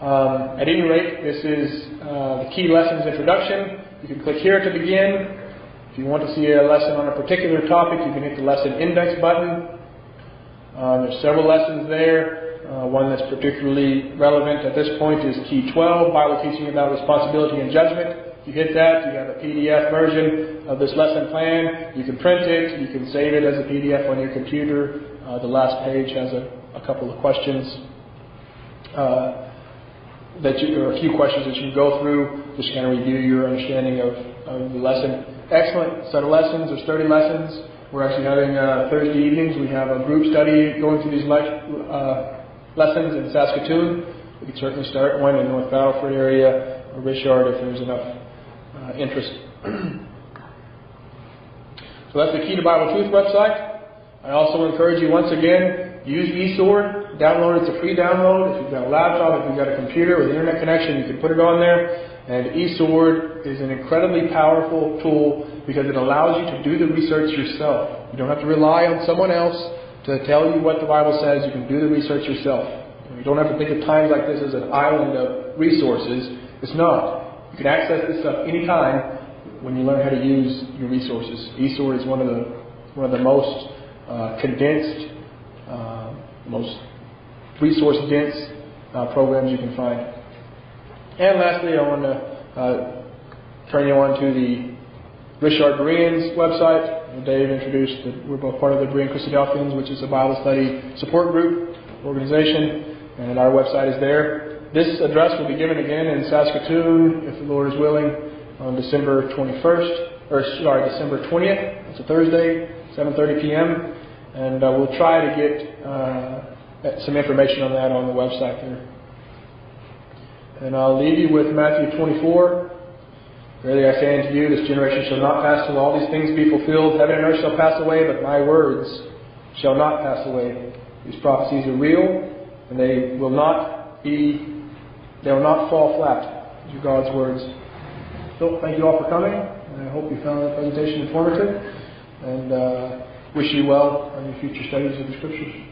Um, at any rate, this is uh, the key lessons introduction. You can click here to begin. If you want to see a lesson on a particular topic, you can hit the lesson index button. Uh, there's several lessons there. Uh, one that's particularly relevant at this point is Key twelve, Bible Teaching About Responsibility and Judgment. If you hit that, you have a P D F version of this lesson plan. You can print it. You can save it as a P D F on your computer. Uh, the last page has a, a couple of questions. Uh, that you, or a few questions that you can go through. Just kind of review your understanding of, of the lesson. Excellent set of lessons. There's thirty lessons. We're actually having uh, Thursday evenings. We have a group study going through these life, uh, lessons in Saskatoon. We could certainly start one in the North Battleford area or Richard if there's enough uh, interest. So that's the Key to Bible Truth website. I also encourage you once again, use eSword. Download it. It's a free download. If you've got a laptop, if you've got a computer with internet connection, you can put it on there. And eSword is an incredibly powerful tool because it allows you to do the research yourself. You don't have to rely on someone else to tell you what the Bible says. You can do the research yourself. You don't have to think of times like this as an island of resources. It's not. You can access this stuff anytime when you learn how to use your resources. eSword is one of the one of the most uh, condensed, uh, most resource-dense uh, programs you can find. And lastly, I want to uh, turn you on to the Richard Berean's website. Dave introduced that we're both part of the Berean Christadelphians, which is a Bible study support group organization, and our website is there. This address will be given again in Saskatoon, if the Lord is willing, on December twenty-first, or sorry, December twentieth. It's a Thursday, seven thirty p m And uh, we'll try to get uh, some information on that on the website there. And I'll leave you with Matthew twenty-four. Verily I say unto you, this generation shall not pass till all these things be fulfilled. Heaven and earth shall pass away, but my words shall not pass away. These prophecies are real, and they will not be, they will not fall flat. These are God's words. So thank you all for coming, and I hope you found the presentation informative, and uh, wish you well on your future studies of the Scriptures.